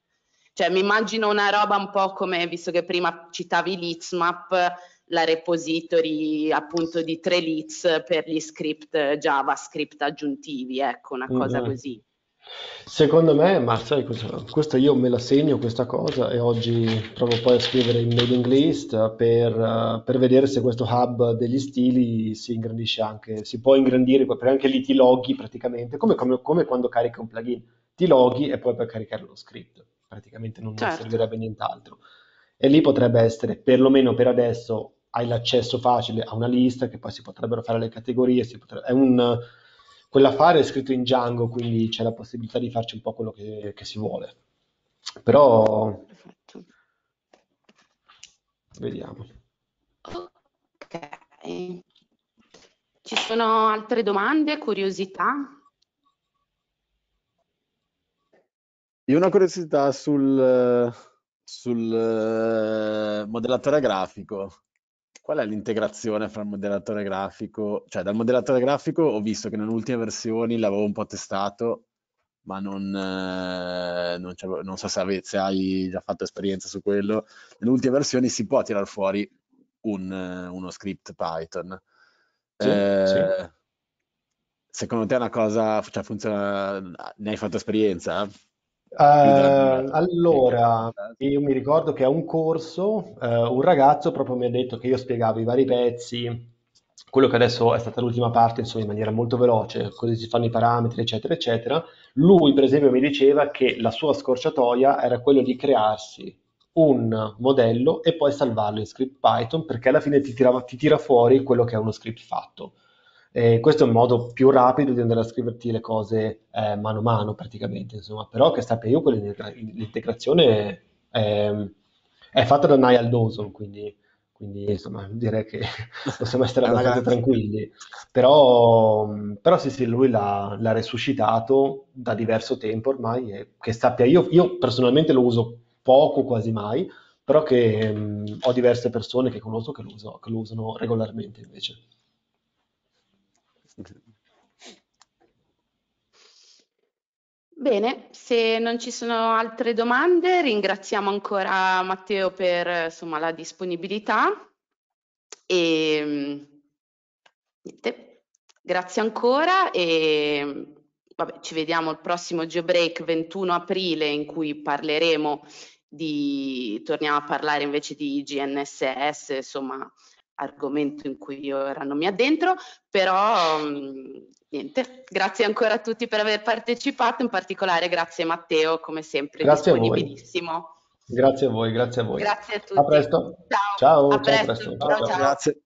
Cioè mi immagino una roba un po' come, visto che prima citavi Lizmap, la repository appunto di 3 Liz per gli script JavaScript aggiuntivi, ecco, una cosa così. Secondo me, ma sai, questo io me la segno questa cosa, e oggi provo poi a scrivere in mailing list per vedere se questo hub degli stili si ingrandisce anche, si può ingrandire, perché anche lì ti loghi praticamente, come quando carica un plugin, ti loghi e poi per caricare lo script, praticamente non servirebbe nient'altro. E lì potrebbe essere, perlomeno per adesso, hai l'accesso facile a una lista, che poi si potrebbero fare le categorie, quell'affare è scritto in Django, quindi c'è la possibilità di farci un po' quello che si vuole. Però, perfetto, vediamo. Ok. Ci sono altre domande, curiosità? Io ho una curiosità sul modellatore grafico. Qual è l'integrazione fra il modellatore grafico? Cioè, dal modellatore grafico ho visto che nelle ultime versioni l'avevo un po' testato, ma non so se hai già fatto esperienza su quello. Nelle ultime versioni si può tirar fuori uno script Python. Sì, sì. Secondo te è una cosa, cioè, funziona? Ne hai fatto esperienza? Allora, io mi ricordo che a un corso un ragazzo proprio mi ha detto che io spiegavo i vari pezzi, quello che adesso è stata l'ultima parte, insomma, in maniera molto veloce, così si fanno i parametri, eccetera, eccetera. Lui, per esempio, mi diceva che la sua scorciatoia era quello di crearsi un modello e poi salvarlo in script Python, perché alla fine ti tira fuori quello che è uno script fatto. Questo è un modo più rapido di andare a scriverti le cose mano a mano, praticamente, insomma. Però, che sappia io, l'integrazione è fatta da Niall Dawson, quindi insomma direi che possiamo essere abbastanza tranquilli. Però sì, lui l'ha resuscitato da diverso tempo ormai, e che sappia io personalmente lo uso poco, quasi mai, però che ho diverse persone che conosco che lo usano regolarmente invece. Bene, se non ci sono altre domande, ringraziamo ancora Matteo per, insomma, la disponibilità, e niente, grazie ancora, e vabbè, ci vediamo il prossimo Geobreak 21 aprile, in cui parleremo torniamo a parlare invece di GNSS, insomma, argomento in cui io ora non mi addentro, però niente, grazie ancora a tutti per aver partecipato, in particolare grazie Matteo, come sempre, grazie, disponibilissimo. Grazie a voi, grazie a voi. Grazie a tutti. A presto. Ciao. Ciao, a presto. Ciao, ciao. Grazie.